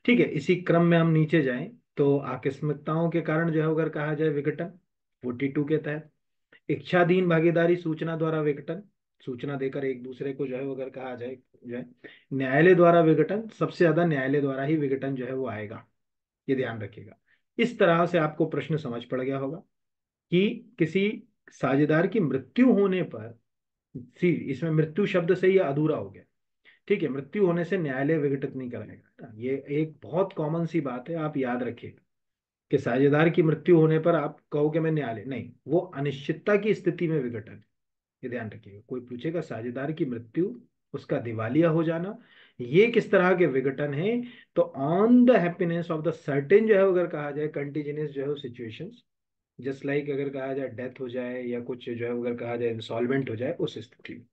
ठीक है। इसी क्रम में हम नीचे जाएं तो आकस्मिकताओं के कारण जो है अगर कहा जाए विघटन 42 के तहत, इच्छाधीन भागीदारी सूचना द्वारा विघटन, सूचना देकर एक दूसरे को जो है अगर कहा जाए न्यायालय द्वारा विघटन, सबसे ज्यादा न्यायालय द्वारा ही विघटन जो है वो आएगा, ये ध्यान रखिएगा। इस तरह से आपको प्रश्न समझ पड़ गया होगा कि किसी साझेदार की मृत्यु होने पर, इसमें मृत्यु शब्द से यह अधूरा हो गया, ठीक है, मृत्यु होने से न्यायालय विघटित नहीं कराएगा, ये एक बहुत कॉमन सी बात है, आप याद रखिएगा कि साझेदार की मृत्यु होने पर आप कहोगे मैं न्यायालय नहीं, वो अनिश्चितता की स्थिति में विघटन है, ये ध्यान रखिएगा। कोई पूछेगा साझेदार की मृत्यु, उसका दिवालिया हो जाना, ये किस तरह के विघटन है, तो on the happiness of the certain जो है अगर कहा जाए कंटीजिनियस जो है सिचुएशंस, जस्ट लाइक अगर कहा जाए डेथ हो जाए या कुछ जो है अगर कहा जाए इंसॉल्वेंट हो जाए, उस स्थिति में।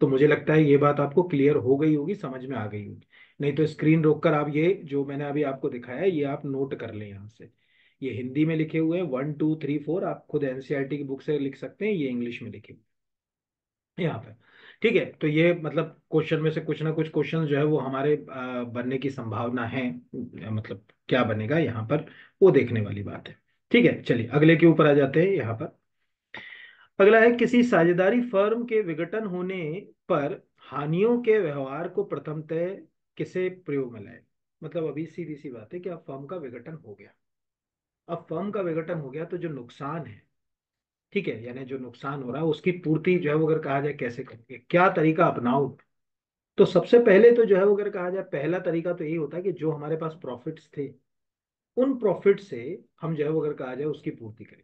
तो मुझे लगता है ये बात आपको क्लियर हो गई होगी, समझ में आ गई होगी, नहीं तो स्क्रीन रोककर आप ये जो मैंने अभी आपको दिखाया ये आप नोट कर लें, यहाँ से ये हिंदी में लिखे हुए हैं 1 2 3 4, आप खुद एनसीईआरटी की बुक से लिख सकते हैं, ये इंग्लिश में लिखे हुए यहाँ पर, ठीक है। तो ये मतलब क्वेश्चन में से कुछ ना कुछ क्वेश्चन जो है वो हमारे बनने की संभावना है, मतलब क्या बनेगा यहाँ पर वो देखने वाली बात है, ठीक है। चलिए अगले के ऊपर आ जाते हैं, यहाँ पर अगला है किसी साझेदारी फर्म के विघटन होने पर हानियों के व्यवहार को प्रथमतः किसे प्रयोग में लाए, मतलब अभी सीधी सी बात है कि अब फर्म का विघटन हो गया, अब फर्म का विघटन हो गया तो जो नुकसान है, ठीक है, यानी जो नुकसान हो रहा है उसकी पूर्ति जो है वो अगर कहा जाए कैसे करेंगे, क्या तरीका अपनाओ, तो सबसे पहले तो जो है वो अगर कहा जाए पहला तरीका तो ये होता है कि जो हमारे पास प्रॉफिट्स थे उन प्रॉफिट से हम जो है वो अगर कहा जाए उसकी पूर्ति करें।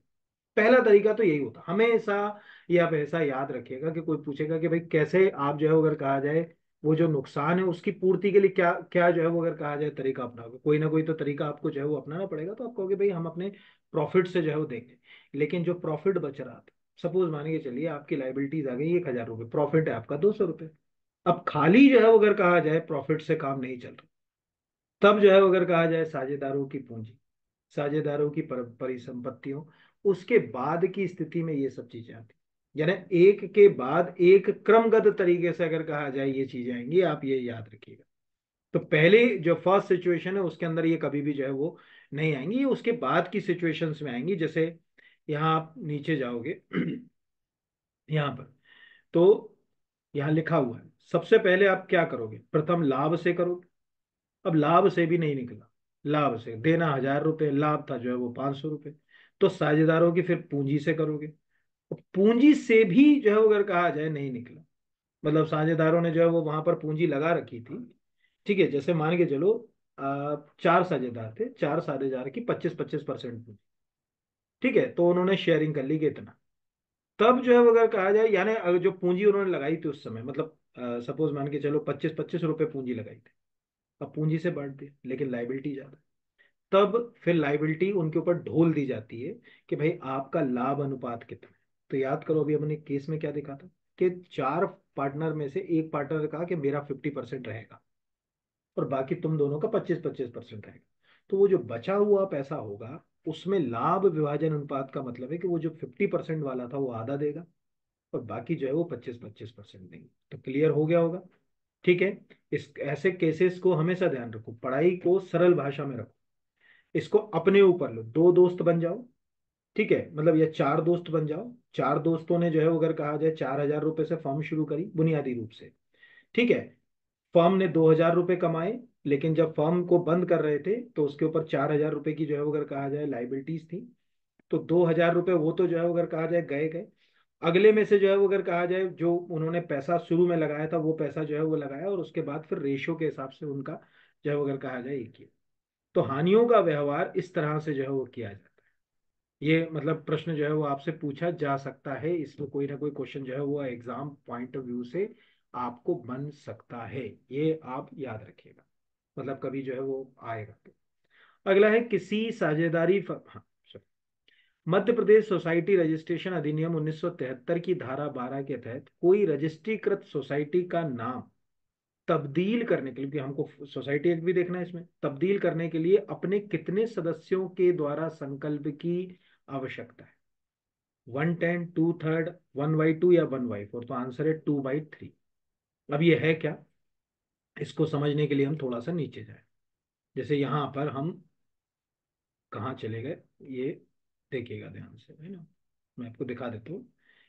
पहला तरीका तो यही होता है। हमेशा ये आप ऐसा याद रखिएगा कि कोई पूछेगा कि भाई कैसे आप जो है वो अगर कहा जाए वो जो नुकसान है उसकी पूर्ति के लिए क्या क्या जो है वो अगर कहा जाए तरीका अपनाओगे, कोई ना कोई तो तरीका आपको जो है वो अपनाना पड़ेगा। तो आप कहोगे भाई हम अपने प्रॉफिट से जो है वो देखें, लेकिन जो प्रॉफिट बच रहा था, सपोज मान के चलिए आपकी लाइबिलिटीज आ गई 1000 रुपये, प्रॉफिट है आपका 200 रुपये। अब खाली जो है वो अगर कहा जाए प्रॉफिट से काम नहीं चल रहा, तब जो है अगर कहा जाए साझेदारों की पूंजी, साझेदारों की परिसंपत्तियों, उसके बाद की स्थिति में ये सब चीजें आती, यानी एक के बाद एक क्रमगत तरीके से अगर कहा जाए ये चीजें आएंगी, आप ये याद रखिएगा। तो पहले जो फर्स्ट सिचुएशन है उसके अंदर ये कभी भी जो है वो नहीं आएंगी, ये उसके बाद की सिचुएशंस में आएंगी। जैसे यहाँ आप नीचे जाओगे यहाँ पर, तो यहाँ लिखा हुआ है सबसे पहले आप क्या करोगे, प्रथम लाभ से करोगे। अब लाभ से भी नहीं निकला, लाभ से देना 1000 रुपये, लाभ था जो है वो 500 रुपये, तो साझेदारों की फिर पूंजी से करोगे। पूंजी से भी जो है अगर कहा जाए नहीं निकला, मतलब साझेदारों ने जो है वो वहां पर पूंजी लगा रखी थी, ठीक है, जैसे मान के चलो 4 साझेदार थे, 4 साझेदार की 25-25% पूंजी, ठीक है, तो उन्होंने शेयरिंग कर ली कितना, तब जो है अगर कहा जाए यानी जो पूंजी उन्होंने लगाई थी उस समय, मतलब सपोज मान के चलो 25-25 रुपये पूंजी लगाई थी, अब पूंजी से बांट दिया लेकिन लाइबिलिटी ज्यादा, तब फिर लाइबिलिटी उनके ऊपर ढोल दी जाती है कि भाई आपका लाभ अनुपात कितना। तो याद करो अभी हमने केस में क्या देखा था कि 4 पार्टनर में से एक पार्टनर ने कहा कि मेरा 50% रहेगा और बाकी तुम दोनों का 25-25% रहेगा, तो वो जो बचा हुआ पैसा होगा उसमें लाभ विभाजन अनुपात का मतलब है कि वो जो 50% वाला था वो आधा देगा और बाकी जो है वो 25-25% देंगे। तो क्लियर हो गया होगा, ठीक है। इस ऐसे केसेस को हमेशा ध्यान रखो, पढ़ाई को सरल भाषा में रखो, इसको अपने ऊपर लो। 2 दोस्त बन जाओ, ठीक है, मतलब या 4 दोस्त बन जाओ, 4 दोस्तों ने जो है अगर कहा जाए 4000 रुपये से फर्म शुरू करी बुनियादी रूप से, ठीक है, फर्म ने 2000 रुपये कमाए, लेकिन जब फर्म को बंद कर रहे थे तो उसके ऊपर 4000 रुपये की जो है अगर कहा जाए लाइबिलिटीज थी, तो 2000 रुपये वो तो जो है अगर कहा जाए गए गए। अगले में से जो है अगर कहा जाए जो उन्होंने पैसा शुरू में लगाया था वो पैसा जो है वो लगाया और उसके बाद फिर रेशियो के हिसाब से उनका जो है अगर कहा जाए ये किया। तो हानियों का व्यवहार इस तरह से जो है वो किया जाता है। ये मतलब प्रश्न जो है वो आपसे पूछा जा सकता है, इसमें कोई ना कोई क्वेश्चन जो है वो एग्जाम पॉइंट ऑफ व्यू से आपको बन सकता है, ये आप याद रखिएगा, मतलब कभी जो है वो आएगा। अगला है किसी साझेदारी मध्य प्रदेश सोसाइटी रजिस्ट्रेशन अधिनियम 1973 की धारा 12 के तहत कोई रजिस्ट्रीकृत सोसाइटी का नाम तब्दील करने के लिए, क्योंकि हमको सोसाइटी एक्ट भी देखना है इसमें, तब्दील करने के लिए अपने कितने सदस्यों के द्वारा संकल्प की आवश्यकता है, 1/10, 2/3, 1/2 या 1/4। तो आंसर है 2/3। अब ये है क्या, इसको समझने के लिए हम थोड़ा सा नीचे जाए, जैसे यहाँ पर हम कहाँ चले गए ये देखिएगा ध्यान से, है ना, मैं आपको दिखा देता हूँ।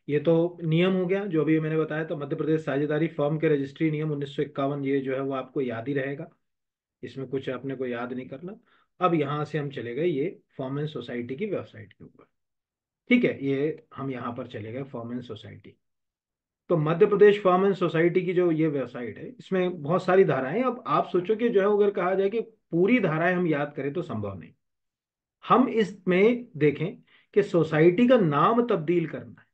ये तो नियम हो गया जो अभी मैंने बताया था, मध्य प्रदेश साझेदारी फर्म के रजिस्ट्री नियम 1951, ये जो है वो आपको याद ही रहेगा, इसमें कुछ आपने को याद नहीं करना। अब यहाँ से हम चले गए ये फर्म एंड सोसाइटी की वेबसाइट के ऊपर, ठीक है, ये हम यहाँ पर चले गए फर्म एंड सोसाइटी। तो Madhya Pradesh firm and society की जो ये वेबसाइट है इसमें बहुत सारी धाराएं, अब आप सोचो कि जो है अगर कहा जाए कि पूरी धाराएं हम याद करें तो संभव नहीं। हम इसमें देखें कि सोसाइटी का नाम तब्दील करना है,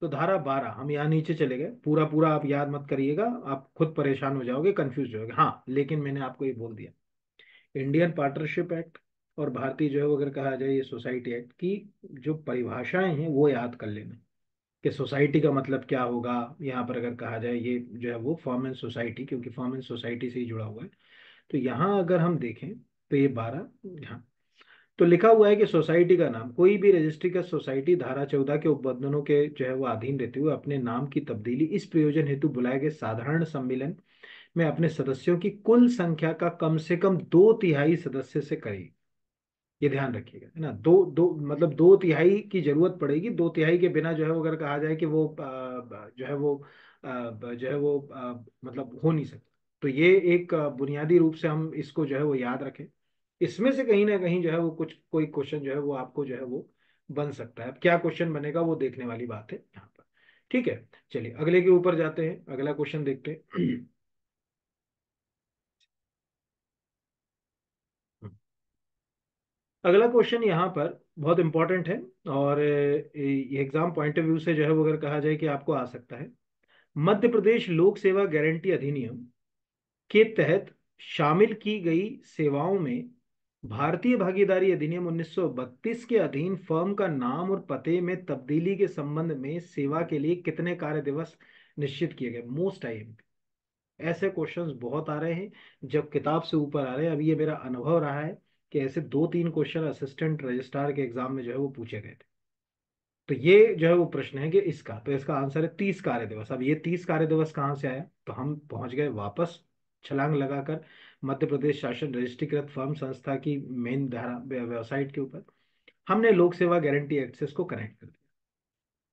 तो धारा 12 हम यहाँ नीचे चले गए, पूरा पूरा आप याद मत करिएगा, आप खुद परेशान हो जाओगे, कंफ्यूज हो जाओगे। हाँ, लेकिन मैंने आपको ये बोल दिया, इंडियन पार्टनरशिप एक्ट और भारतीय जो है अगर कहा जाए ये सोसाइटी एक्ट की जो परिभाषाएं हैं वो याद कर लेना कि सोसाइटी का मतलब क्या होगा। यहाँ पर अगर कहा जाए ये जो है वो फर्म एंड सोसाइटी, क्योंकि फर्म एंड सोसाइटी से ही जुड़ा हुआ है, तो यहाँ अगर हम देखें तो ये 12 यहाँ तो लिखा हुआ है कि सोसाइटी का नाम कोई भी रजिस्ट्रीकृत सोसाइटी धारा 14 के उपबंधनों के जो है वो अधीन रहते हुए अपने नाम की तब्दीली इस प्रयोजन हेतु बुलाए गए साधारण सम्मेलन में अपने सदस्यों की कुल संख्या का कम से कम 2/3 सदस्य से करेगी। ये ध्यान रखिएगा, है ना, दो मतलब 2/3 की जरूरत पड़ेगी, 2/3 के बिना जो है अगर कहा जाए कि वो मतलब हो नहीं सकता। तो ये एक बुनियादी रूप से हम इसको जो है वो याद रखें, इसमें से कहीं ना कहीं जो है वो कुछ कोई क्वेश्चन जो है वो आपको जो है वो बन सकता है। अब क्या क्वेश्चन बनेगा वो देखने वाली बात है यहाँ पर, ठीक है। चलिए अगले के ऊपर जाते हैं, अगला क्वेश्चन देखते हैं। अगला क्वेश्चन यहाँ पर बहुत इंपॉर्टेंट है और एग्जाम पॉइंट ऑफ व्यू से जो है वो अगर कहा जाए कि आपको आ सकता है। मध्य प्रदेश लोक सेवा गारंटी अधिनियम के तहत शामिल की गई सेवाओं में भारतीय भागीदारी अधिनियम 1932 के अधीन फर्म का नाम और पते में तब्दीली के संबंध में सेवा के लिए कितने कार्य दिवस निश्चित किए गए? Most IMP. ऐसे क्वेश्चंस बहुत आ रहे हैं जब किताब से ऊपर आ रहे हैं। अभी ये मेरा अनुभव रहा है कि ऐसे 2-3 क्वेश्चन असिस्टेंट रजिस्ट्रार के एग्जाम में जो है वो पूछे गए थे। तो ये जो है वो प्रश्न है कि इसका, तो इसका आंसर है 30 कार्य दिवस। अब ये 30 कार्य दिवस कहाँ से आया? तो हम पहुंच गए वापस छलांग लगाकर मध्य प्रदेश शासन रजिस्ट्रीकृत फर्म संस्था की मेन धारा वेबसाइट के ऊपर हमने लोक सेवा गारंटी एक्ट से इसको कनेक्ट कर दिया।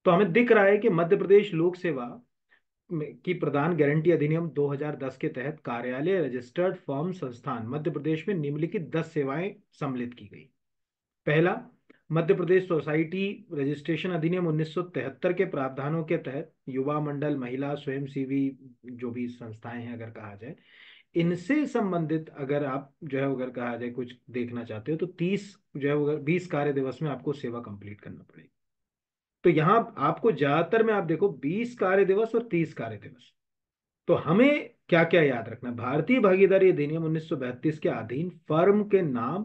तो हमें दिख रहा है कि मध्य प्रदेश लोक सेवा की प्रदान गारंटी अधिनियम 2010 के तहत कार्यालय रजिस्टर्ड फर्म संस्थान मध्य प्रदेश में निम्नलिखित 10 सेवाएं सम्मिलित की गई। पहला, मध्य प्रदेश सोसाइटी रजिस्ट्रेशन अधिनियम 1973 के प्रावधानों के तहत युवा मंडल, महिला स्वयंसेवी, जो भी संस्थाएं हैं अगर कहा जाए, इनसे संबंधित अगर आप जो है अगर कहा जाए कुछ देखना चाहते हो तो 30 जो है अगर 20 कार्य दिवस में आपको सेवा कंप्लीट करना पड़ेगी। तो यहाँ आपको ज्यादातर में आप देखो 20 कार्य दिवस और 30 कार्य दिवस। तो हमें क्या क्या याद रखना? भारतीय भागीदारी अधिनियम 1932 के अधीन फर्म के नाम,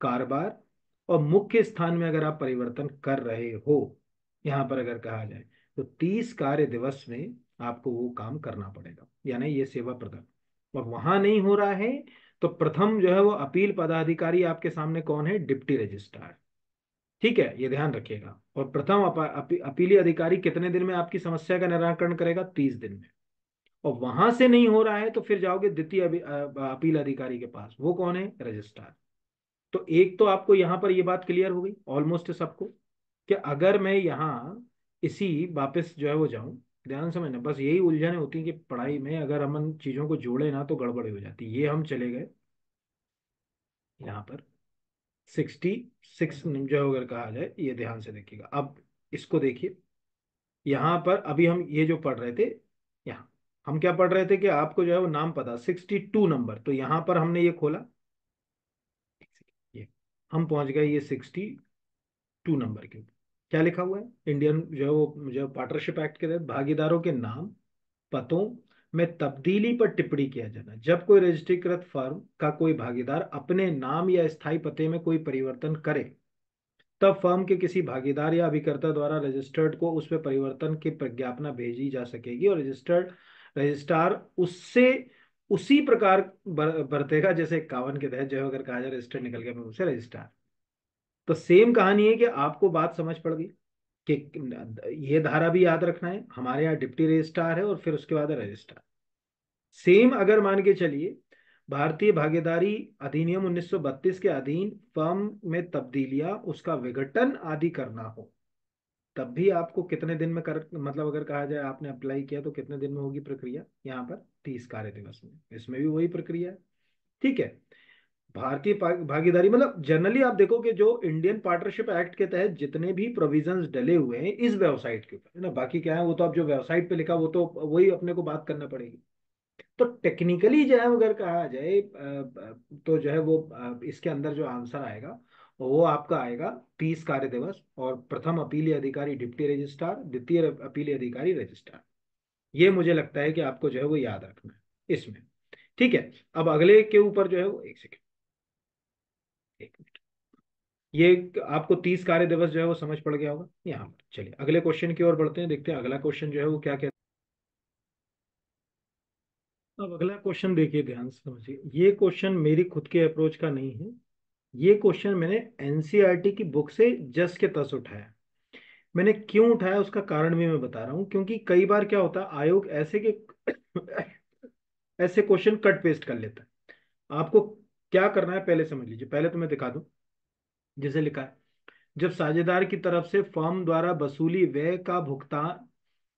कारोबार और मुख्य स्थान में अगर आप परिवर्तन कर रहे हो, यहाँ पर अगर कहा जाए तो 30 कार्य दिवस में आपको वो काम करना पड़ेगा, यानी ये सेवा प्रदान। और वहां नहीं हो रहा है तो प्रथम जो है वो अपील पदाधिकारी आपके सामने कौन है? Deputy registrar. ठीक है, ये ध्यान रखिएगा। और प्रथम अपीली अधिकारी कितने दिन में आपकी समस्या का निराकरण करेगा? 30 दिन में। और वहां से नहीं हो रहा है तो फिर जाओगे द्वितीय अपील अधिकारी के पास, वो कौन है? रजिस्ट्रार। तो एक तो आपको यहाँ पर ये बात क्लियर हो गई ऑलमोस्ट सबको कि अगर मैं यहाँ इसी वापस जो है वो जाऊं, ध्यान समझना, बस यही उलझने होती है कि पढ़ाई में अगर हम चीजों को जोड़े ना तो गड़बड़ी हो जाती। ये हम चले गए यहाँ पर 66 जो है अगर कहा जाए, ये ध्यान से देखिएगा। अब इसको देखिए यहाँ पर, अभी हम ये जो पढ़ रहे थे, यहाँ हम क्या पढ़ रहे थे कि आपको जो है वो नाम पता 62 नंबर। तो यहाँ पर हमने ये खोला, ये हम पहुंच गए ये 62 नंबर के ऊपर क्या लिखा हुआ है? इंडियन जो पार्टनरशिप एक्ट के तहत भागीदारों के नाम पतों में तब्दीली पर टिप्पणी किया जाना। जब कोई रजिस्ट्रीकृत फर्म का कोई भागीदार अपने नाम या स्थायी पते में कोई परिवर्तन करे, तब फर्म के किसी भागीदार या अभिकर्ता द्वारा रजिस्टर्ड को उसमें परिवर्तन की प्रज्ञापना भेजी जा सकेगी और रजिस्ट्रार उससे उसी प्रकार बरतेगा जैसे 51 के तहत जो अगर कहा जाए रजिस्टर निकल गया मुझसे रजिस्ट्रार। तो सेम कहानी है कि आपको बात समझ पड़ गई कि ये धारा भी याद रखना है। हमारे यहाँ डिप्टी रजिस्ट्रार है और फिर उसके बाद रजिस्ट्रार। सेम अगर मान के चलिए भारतीय भागीदारी अधिनियम 1932 के अधीन फर्म में तब्दीलियां, उसका विघटन आदि करना हो, तब भी आपको कितने दिन में मतलब अगर कहा जाए आपने अप्लाई किया तो कितने दिन में होगी प्रक्रिया? यहाँ पर 30 कार्य दिवस में। इसमें भी वही प्रक्रिया है। ठीक है, भारतीय भागीदारी मतलब जनरली आप देखो कि जो इंडियन पार्टनरशिप एक्ट के तहत जितने भी प्रोविजंस डले हुए हैं इस वेबसाइट के ऊपर, है ना, बाकी क्या है वो तो आप जो वेबसाइट पे लिखा वो तो वही अपने को बात करना पड़ेगी। तो टेक्निकली जो है अगर कहा जाए तो जो है वो इसके अंदर जो आंसर आएगा वो आपका आएगा 30 कार्य दिवस और प्रथम अपीलीय अधिकारी डिप्टी रजिस्ट्रार, द्वितीय अपीलीय अधिकारी रजिस्ट्रार। ये मुझे लगता है कि आपको जो है वो याद रखना है इसमें। ठीक है, अब अगले के ऊपर जो है वो एक मिनट, ये आपको 30 कार्य दिवस जो है वो समझ पड़ गया होगा यहाँ पर। चलिए अगले क्वेश्चन की ओर बढ़ते हैं, देखते हैं अगला क्वेश्चन जो है वो क्या कहता है। अब अगला क्वेश्चन देखिए, ध्यान से समझिए। ये क्वेश्चन मेरी खुद के अप्रोच का नहीं है, ये क्वेश्चन मैंने एनसीईआरटी की बुक से जस के तस उठाया। मैंने क्यों उठाया उसका कारण भी मैं बता रहा हूँ, क्योंकि कई बार क्या होता है आयोग ऐसे क्वेश्चन कट पेस्ट कर लेता है। आपको क्या करना है पहले समझ लीजिए। पहले तो मैं दिखा दूं, जैसे लिखा है जब साझेदार की तरफ से फर्म द्वारा वसूली व्यय का भुगतान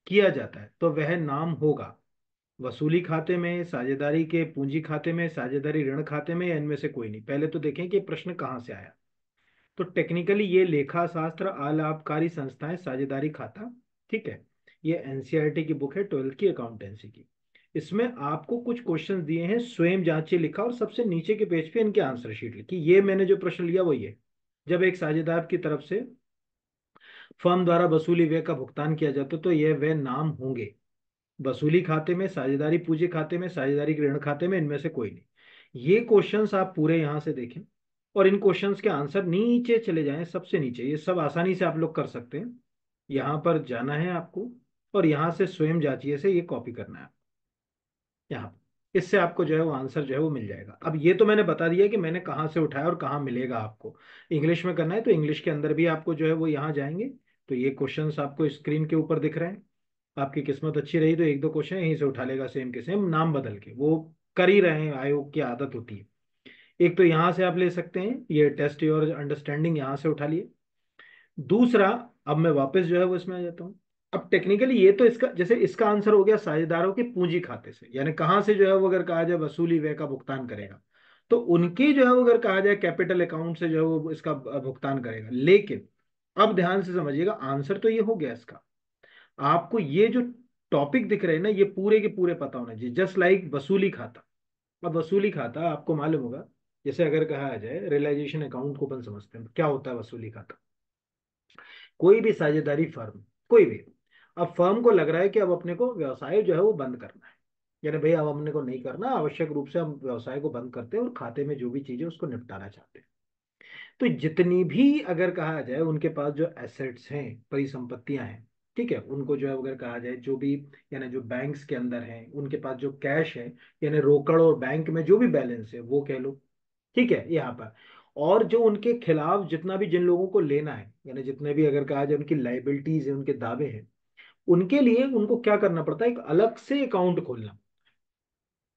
किया जाता है तो वह नाम होगा वसूली खाते में, साझेदारी के पूंजी खाते में, साझेदारी ऋण खाते में, या इनमें से कोई नहीं। पहले तो देखें कि प्रश्न कहाँ से आया। तो टेक्निकली ये लेखा शास्त्र अलाभकारी संस्थाएं साझेदारी खाता, ठीक है, ये एनसीईआरटी की बुक है 12th की अकाउंटेंसी की। इसमें आपको कुछ क्वेश्चन दिए हैं, स्वयं जांचिए लिखा, और सबसे नीचे के पेज पे इनके आंसर शीट लिखी। ये मैंने जो प्रश्न लिया वो ये जब एक साझेदार की तरफ से फर्म द्वारा वसूली व्यय का भुगतान किया जाता है तो यह व्यय नाम होंगे वसूली खाते में, साझेदारी पूंजी खाते में, साझेदारी ऋण खाते में, इनमें से कोई नहीं। ये क्वेश्चंस आप पूरे यहाँ से देखें और इन क्वेश्चंस के आंसर नीचे चले जाएं, सबसे नीचे। ये सब आसानी से आप लोग कर सकते हैं। यहाँ पर जाना है आपको और यहाँ से स्वयं जाचिए से ये कॉपी करना है यहाँ, इससे आपको जो है वो आंसर जो है वो मिल जाएगा। अब ये तो मैंने बता दिया कि मैंने कहाँ से उठाया और कहाँ मिलेगा आपको। इंग्लिश में करना है तो इंग्लिश के अंदर भी आपको जो है वो यहाँ जाएंगे तो ये क्वेश्चंस आपको स्क्रीन के ऊपर दिख रहे हैं। आपकी किस्मत अच्छी रही तो एक दो क्वेश्चन यहीं से उठा लेगा, सेम के सेम नाम बदल के। वो कर ही रहे हैं, आयोग की आदत होती है। एक तो यहाँ से आप ले सकते हैं, ये टेस्ट योर अंडरस्टैंडिंग यहाँ से उठा लिए। दूसरा, अब मैं वापस जो है वो इसमें आ जाता हूँ। अब टेक्निकली ये तो इसका, जैसे इसका आंसर हो गया साझेदारों के पूंजी खाते से, यानी कहाँ से जो है वो अगर कहा जाए वसूली व्यय का भुगतान करेगा तो उनकी जो है वो अगर कहा जाए कैपिटल अकाउंट से जो है वो इसका भुगतान करेगा। लेकिन अब ध्यान से समझिएगा, आंसर तो ये हो गया इसका। आपको ये जो टॉपिक दिख रहे हैं ना, ये पूरे के पूरे पता होना चाहिए। जस्ट लाइक वसूली खाता। अब वसूली खाता आपको मालूम होगा, जैसे अगर कहा जाए रियलाइजेशन अकाउंट को अपन समझते हैं, क्या होता है वसूली खाता? कोई भी साझेदारी फर्म, कोई भी, अब फर्म को लग रहा है कि अब अपने को व्यवसाय जो है वो बंद करना है, यानी भैया अब अपने को नहीं करना, आवश्यक रूप से हम व्यवसाय को बंद करते हैं और खाते में जो भी चीजें उसको निपटाना चाहते हैं। तो जितनी भी अगर कहा जाए उनके पास जो एसेट्स हैं, परिसंपत्तियां हैं, ठीक है, उनको जो है अगर कहा जाए जो भी, यानी जो बैंक्स के अंदर हैं उनके पास जो कैश है, यानी रोकड़ और बैंक में जो भी बैलेंस है वो कह लो, ठीक है यहाँ पर। और जो उनके खिलाफ जितना भी जिन लोगों को लेना है, यानी जितने भी अगर कहा जाए उनकी लाइबिलिटीज है, उनके दावे हैं, उनके लिए उनको क्या करना पड़ता है, एक अलग से अकाउंट खोलना,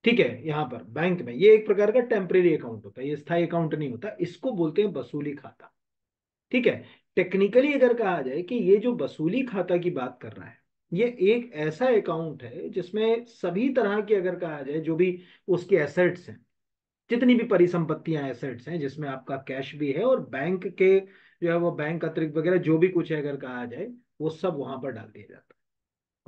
ठीक है यहाँ पर बैंक में। ये एक प्रकार का टेम्परेरी अकाउंट होता है, ये स्थायी अकाउंट नहीं होता, इसको बोलते हैं वसूली खाता, ठीक है। टेक्निकली अगर कहा जाए कि ये जो वसूली खाता की बात कर रहा है, ये एक ऐसा अकाउंट है जिसमें सभी तरह के अगर कहा जाए जो भी उसके एसेट्स हैं, जितनी भी परिसंपत्तियां एसेट्स हैं, जिसमें आपका कैश भी है और बैंक के जो है वो बैंक अतिरिक्त वगैरह जो भी कुछ है अगर कहा जाए वो सब वहां पर डाल दिया जाता है।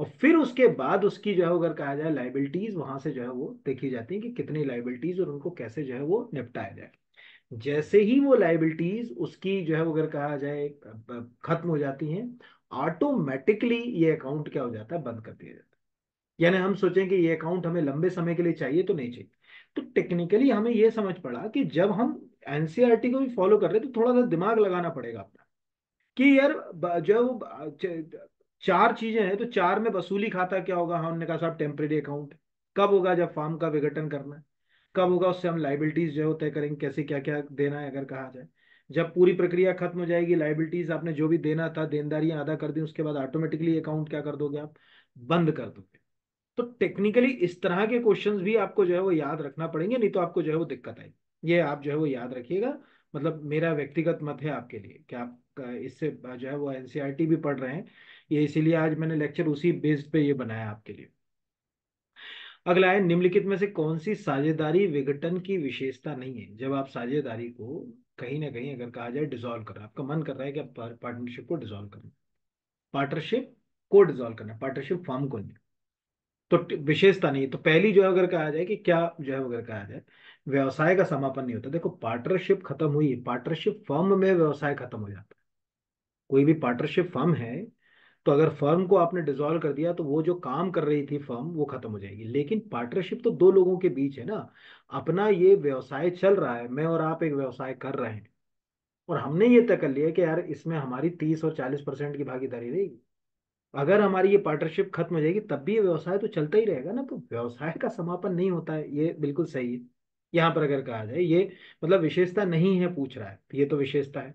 और फिर उसके बाद उसकी जो है अगर कहा जाए लाइबिलिटीज वहां से जो है वो देखी जाती है कि कितनी लाइबिलिटीज और उनको कैसे जो है वो निपटाया जाए। जैसे ही वो लाइबिलिटीज उसकी जो है अगर कहा जाए खत्म हो जाती हैं, ऑटोमेटिकली ये अकाउंट क्या हो जाता है, बंद कर दिया जाता है। यानी हम सोचें कि ये अकाउंट हमें लंबे समय के लिए चाहिए तो नहीं चाहिए। तो टेक्निकली हमें ये समझ पड़ा कि जब हम एनसीईआरटी को भी फॉलो कर रहे तो थोड़ा सा दिमाग लगाना पड़ेगा अपना कि यार जो है वो चार चीजें हैं तो चार में वसूली खाता क्या होगा। हमने कहा साहब टेम्परेरी अकाउंट कब होगा, जब फॉर्म का विघटन करना है, कब होगा, उससे हम लाइबिलिटीज जो तय करेंगे कैसे क्या क्या देना है अगर कहा जाए। जब पूरी प्रक्रिया खत्म हो जाएगी, लाइबिलिटीज आपने जो भी देना था, देनदारियां अदा कर दी, उसके बाद ऑटोमेटिकली अकाउंट क्या कर दोगे, आप बंद कर दोगे। तो टेक्निकली इस तरह के क्वेश्चंस भी आपको जो है वो याद रखना पड़ेंगे, नहीं तो आपको जो है वो दिक्कत आएगी। ये आप जो है वो याद रखिएगा, मतलब मेरा व्यक्तिगत मत है आपके लिए कि आप इससे जो है वो एनसीईआरटी भी पढ़ रहे हैं, ये इसीलिए आज मैंने लेक्चर उसी बेस्ड पे ये बनाया आपके लिए। अगला है, निम्नलिखित में से कौन सी साझेदारी विघटन की विशेषता नहीं है? जब आप साझेदारी को कहीं ना कहीं अगर कहा जाए डिसॉल्व करना, आपका मन कर रहा है कि आप पार्टनरशिप को डिसॉल्व करना, पार्टनरशिप को डिसॉल्व करना, पार्टनरशिप फॉर्म को नहीं, तो विशेषता नहीं। तो पहली जो है अगर कहा जाए कि क्या जो है अगर कहा जाए व्यवसाय का समापन नहीं होता। देखो पार्टनरशिप खत्म हुई है, पार्टनरशिप फर्म में व्यवसाय खत्म हो जाता है। कोई भी पार्टनरशिप फर्म है तो अगर फर्म को आपने डिसॉल्व कर दिया तो वो जो काम कर रही थी फर्म वो खत्म हो जाएगी। लेकिन पार्टनरशिप तो दो लोगों के बीच है ना, अपना ये व्यवसाय चल रहा है, मैं और आप एक व्यवसाय कर रहे हैं और हमने ये तय कर लिया कि यार इसमें हमारी 30 और 40% की भागीदारी रहेगी। अगर हमारी ये पार्टनरशिप खत्म हो जाएगी तब भी ये व्यवसाय तो चलता ही रहेगा ना, तो व्यवसाय का समापन नहीं होता है, ये बिल्कुल सही है। यहाँ पर अगर कहा जाए ये मतलब विशेषता नहीं है, पूछ रहा है, ये तो विशेषता है।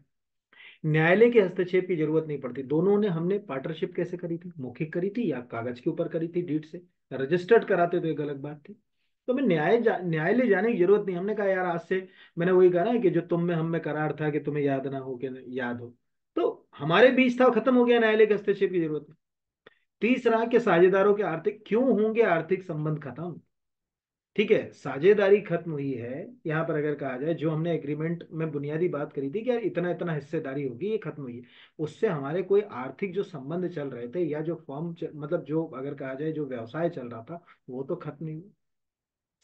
न्यायालय के हस्तक्षेप की जरूरत नहीं पड़ती। दोनों ने, हमने पार्टनरशिप कैसे करी थी, मौखिक करी थी या कागज के ऊपर करी थी, डीड से रजिस्टर्ड कराते तो एक अलग बात थी। तो हमें न्यायालय जाने की जरूरत नहीं। हमने कहा यार आज से, मैंने वही कहा ना कि जो तुम में हम में करार था कि तुम्हें याद ना हो कि याद हो, तो हमारे बीच था, खत्म हो गया, न्यायालय के हस्तक्षेप की जरूरत नहीं। तीसरा के साझेदारों के आर्थिक क्यों होंगे, आर्थिक संबंध खत्म, ठीक है, साझेदारी खत्म हुई है। यहाँ पर अगर कहा जाए जो हमने एग्रीमेंट में बुनियादी बात करी थी कि यार इतना इतना हिस्सेदारी होगी, ये खत्म हुई है, उससे हमारे कोई आर्थिक जो संबंध चल रहे थे या जो फर्म मतलब जो अगर कहा जाए जो व्यवसाय चल रहा था वो तो खत्म नहीं हुआ।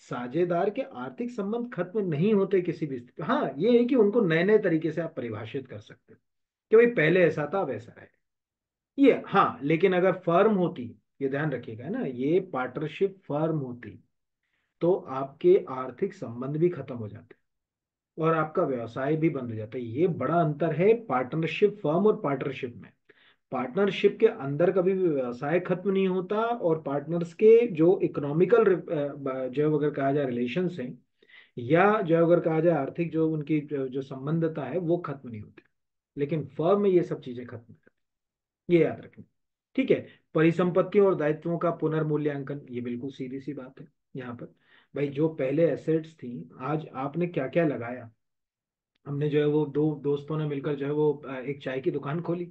साझेदार के आर्थिक संबंध खत्म नहीं होते किसी भी स्थिति। हाँ, ये है कि उनको नए नए तरीके से आप परिभाषित कर सकते हो कि भाई पहले ऐसा था वैसा है ये। हाँ, लेकिन अगर फर्म होती, ये ध्यान रखिएगा ना, ये पार्टनरशिप फर्म होती तो आपके आर्थिक संबंध भी खत्म हो जाते और आपका व्यवसाय भी बंद हो जाता है। ये बड़ा अंतर है पार्टनरशिप फर्म और पार्टनरशिप में। पार्टनरशिप के अंदर कभी भी व्यवसाय खत्म नहीं होता और पार्टनर्स के जो इकोनॉमिकल जो अगर कहा जाए रिलेशंस हैं या जो अगर कहा जाए आर्थिक जो उनकी जो संबंधता है वो खत्म नहीं होती, लेकिन फर्म में ये सब चीजें खत्म हो जाती, ये याद रखना। ठीक है, परिसंपत्तियों और दायित्वों का पुनर्मूल्यांकन, ये बिल्कुल सीधी सी बात है यहाँ पर। भाई जो पहले एसेट्स थी, आज आपने क्या क्या लगाया, हमने जो है वो दो दोस्तों ने मिलकर जो है वो एक चाय की दुकान खोली,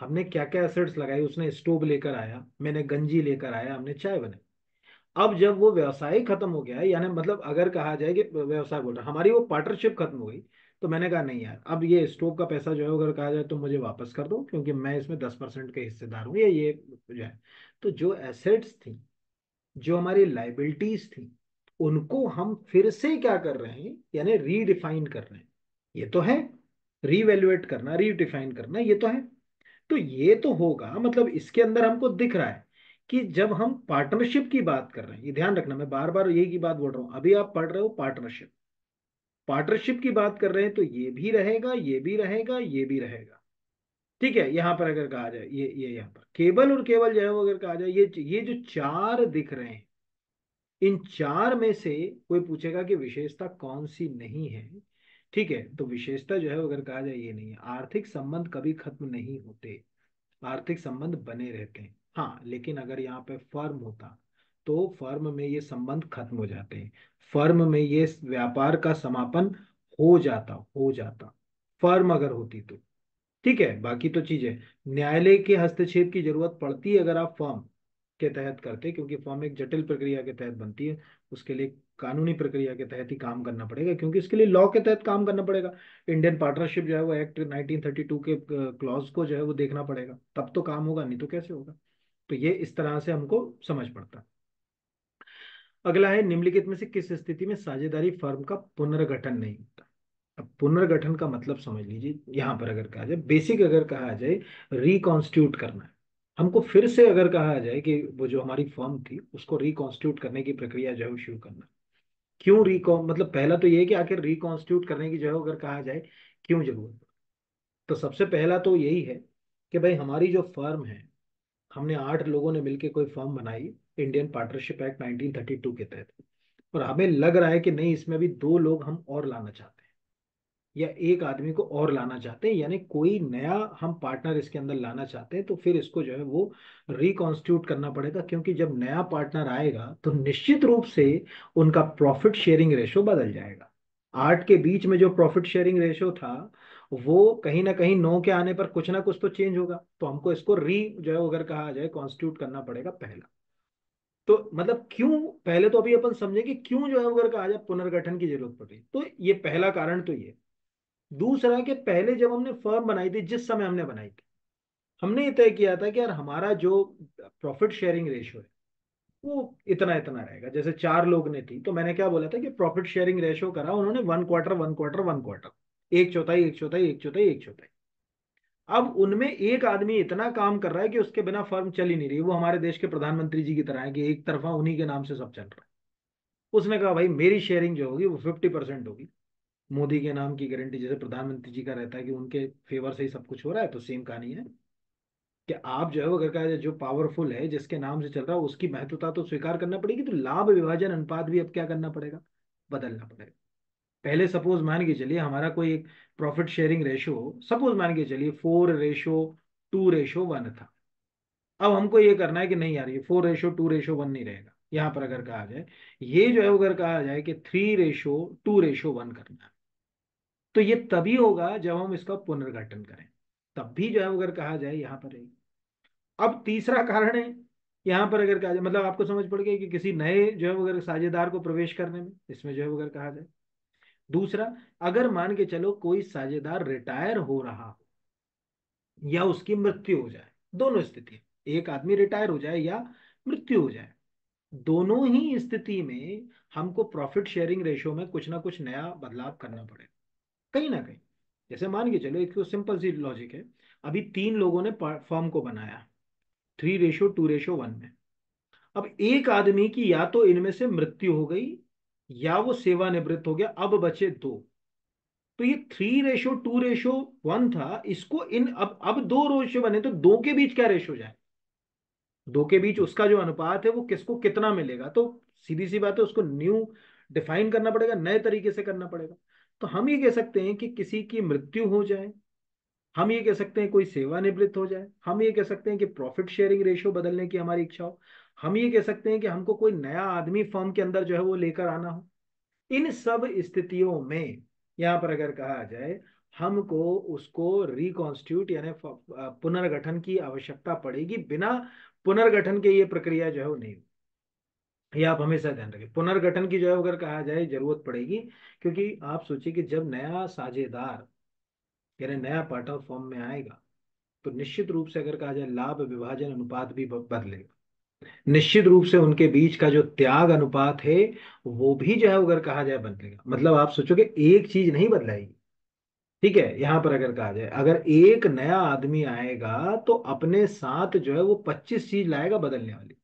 हमने क्या क्या एसेट्स लगाए, उसने स्टोव लेकर आया, मैंने गंजी लेकर आया, हमने चाय बनाई। अब जब वो व्यवसाय खत्म हो गया, यानी मतलब अगर कहा जाए कि व्यवसाय बोल रहा हमारी वो पार्टनरशिप खत्म हो गई, तो मैंने कहा नहीं यार अब ये स्टोव का पैसा जो है अगर कहा जाए तो मुझे वापस कर दो क्योंकि मैं इसमें 10% के हिस्सेदार हूँ, ये जो है। तो जो एसेट्स थी, जो हमारी लाइबिलिटीज थी, उनको हम फिर से क्या कर रहे हैं, यानी रीडिफाइन कर रहे हैं। ये तो है रीवैल्यूएट करना, रीडिफाइन करना, ये तो है। तो ये तो होगा, मतलब इसके अंदर हमको दिख रहा है कि जब हम पार्टनरशिप की बात कर रहे हैं, ये ध्यान रखना, मैं बार बार यही की बात बोल रहा हूं, अभी आप पढ़ रहे हो पार्टनरशिप, पार्टनरशिप की बात कर रहे हैं तो ये भी रहेगा, ये भी रहेगा, ये भी रहेगा। ठीक है, यहाँ पर अगर कहा जाए ये यहाँ पर केवल और केवल जो है वो अगर कहा जाए ये जो चार दिख रहे हैं, इन चार में से कोई पूछेगा कि विशेषता कौन सी नहीं है, ठीक है, तो विशेषता जो है अगर कहा जाए ये नहीं है। आर्थिक संबंध कभी खत्म नहीं होते, आर्थिक संबंध बने रहते हैं। हाँ, लेकिन अगर यहाँ पे फर्म होता तो फर्म में ये संबंध खत्म हो जाते हैं, फर्म में ये व्यापार का समापन हो जाता फर्म अगर होती तो। ठीक है, बाकी तो चीजें न्यायालय के हस्तक्षेप की जरूरत पड़ती है अगर आप फर्म के तहत करते, क्योंकि फर्म एक जटिल प्रक्रिया के तहत बनती है, उसके लिए कानूनी प्रक्रिया के तहत ही काम करना पड़ेगा, क्योंकि इसके लिए लॉ के तहत काम करना पड़ेगा। इंडियन पार्टनरशिप जो है वो एक्ट 1932 के क्लॉज को जो है वो देखना पड़ेगा, तब तो काम होगा, नहीं तो कैसे होगा। तो ये इस तरह से हमको समझ पड़ता है। अगला है, निम्नलिखित में से किस स्थिति में साझेदारी फर्म का पुनर्गठन नहीं होता। अब पुनर्गठन का मतलब समझ लीजिए, यहाँ पर अगर कहा जाए बेसिक अगर कहा जाए रिकॉन्स्टिट्यूट करना है हमको, फिर से अगर कहा जाए कि वो जो हमारी फर्म थी उसको रिकॉन्स्टिट्यूट करने की प्रक्रिया जो है शुरू करना। क्यों मतलब पहला तो ये कि आखिर रिकॉन्स्टिट्यूट करने की जो है अगर कहा जाए क्यों जरूरत, तो सबसे पहला तो यही है कि भाई हमारी जो फर्म है, हमने 8 लोगों ने मिलकर कोई फर्म बनाई इंडियन पार्टनरशिप एक्ट 1932 के तहत, और हमें लग रहा है कि नहीं इसमें भी 2 लोग हम और लाना चाहते हैं या एक आदमी को और लाना चाहते हैं, यानी कोई नया हम पार्टनर इसके अंदर लाना चाहते हैं, तो फिर इसको जो है वो रिकॉन्स्टिट्यूट करना पड़ेगा, क्योंकि जब नया पार्टनर आएगा तो निश्चित रूप से उनका प्रॉफिट शेयरिंग रेशो बदल जाएगा। 8 के बीच में जो प्रॉफिट शेयरिंग रेशो था वो कहीं ना कहीं 9 के आने पर कुछ ना कुछ तो चेंज होगा, तो हमको इसको जो है अगर कहा जाए कॉन्स्टिट्यूट करना पड़ेगा पहला। तो मतलब क्यों, पहले तो अभी अपन समझेंगे क्यों जो है अगर कहा जाए पुनर्गठन की जरूरत पड़ी, तो ये पहला कारण तो ये। दूसरा कि पहले जब हमने फर्म बनाई थी, जिस समय हमने बनाई थी, हमने ये तय किया था कि यार हमारा जो प्रॉफिट शेयरिंग रेशो है वो इतना इतना रहेगा। जैसे 4 लोग ने थी तो मैंने क्या बोला था कि प्रॉफिट शेयरिंग रेशो करा उन्होंने 1/4, 1/4, 1/4, 1/4, 1/4, 1/4, 1/4। अब उनमें एक आदमी इतना काम कर रहा है कि उसके बिना फर्म चल ही नहीं रही। वो हमारे देश के प्रधानमंत्री जी की तरह है कि एक तरफा उन्हीं के नाम से सब चल रहा है। उसने कहा भाई मेरी शेयरिंग जो होगी वो 50% होगी, मोदी के नाम की गारंटी, जैसे प्रधानमंत्री जी का रहता है कि उनके फेवर से ही सब कुछ हो रहा है। तो सेम कहानी है कि आप जो है वो अगर कहा जाए जो पावरफुल है, जिसके नाम से चल रहा है, उसकी महत्वता तो स्वीकार करना पड़ेगी। तो लाभ विभाजन अनुपात भी अब क्या करना पड़ेगा, बदलना पड़ेगा। पहले सपोज मान के चलिए हमारा कोई एक प्रॉफिट शेयरिंग रेशो, सपोज मान के चलिए 4:2:1 था। अब हमको ये करना है कि नहीं यार ये 4:2:1 नहीं रहेगा, यहाँ पर अगर कहा जाए ये जो है अगर कहा जाए कि 3:2:1 करना है। तो ये तभी होगा जब हम इसका पुनर्गठन करें, तब भी जो है अगर कहा जाए यहाँ पर। अब तीसरा कारण है यहाँ पर अगर कहा जाए, मतलब आपको समझ पड़ गया कि किसी नए जो है अगर साझेदार को प्रवेश करने में इसमें जो है अगर कहा जाए। दूसरा, अगर मान के चलो कोई साझेदार रिटायर हो रहा हो या उसकी मृत्यु हो जाए, दोनों स्थिति, एक आदमी रिटायर हो जाए या मृत्यु हो जाए, दोनों ही स्थिति में हमको प्रॉफिट शेयरिंग रेशियो में कुछ ना कुछ नया बदलाव करना पड़ेगा कहीं ना कहीं। जैसे मान के चलो, एक तो सिंपल सी लॉजिक है, अभी 3 लोगों ने फर्म को बनाया 3:2:1 में। अब एक आदमी की या तो इनमें से मृत्यु हो गई या वो सेवानिवृत्त हो गया, अब बचे 2। तो ये 3:2:1 था, इसको इन अब 2 रेशियो बने, तो 2 के बीच क्या रेशियो जाए, 2 के बीच उसका जो अनुपात है वो किसको कितना मिलेगा। तो सीधी सी बात है, उसको न्यू डिफाइन करना पड़ेगा, नए तरीके से करना पड़ेगा। तो हम ये कह सकते हैं कि किसी की मृत्यु हो जाए, हम ये कह सकते हैं कोई सेवानिवृत्त हो जाए, हम ये कह सकते हैं कि प्रॉफिट शेयरिंग रेशियो बदलने की हमारी इच्छा हो, हम ये कह सकते हैं कि हमको कोई नया आदमी फर्म के अंदर जो है वो लेकर आना हो। इन सब स्थितियों में यहाँ पर अगर कहा जाए, हमको उसको रिकॉन्स्टिट्यूट यानी पुनर्गठन की आवश्यकता पड़ेगी। बिना पुनर्गठन के ये प्रक्रिया जो है वो नहीं होगी, ये आप हमेशा ध्यान रखें। पुनर्गठन की जो है अगर कहा जाए जरूरत पड़ेगी, क्योंकि आप सोचिए कि जब नया साझेदार यानी नया पार्टनर फॉर्म में आएगा तो निश्चित रूप से अगर कहा जाए लाभ विभाजन अनुपात भी बदलेगा, निश्चित रूप से उनके बीच का जो त्याग अनुपात है वो भी जो है अगर कहा जाए बदलेगा। मतलब आप सोचोगे एक चीज नहीं बदलाएगी, ठीक है। यहाँ पर अगर कहा जाए, अगर एक नया आदमी आएगा तो अपने साथ जो है वो 25 चीज लाएगा बदलने वाली,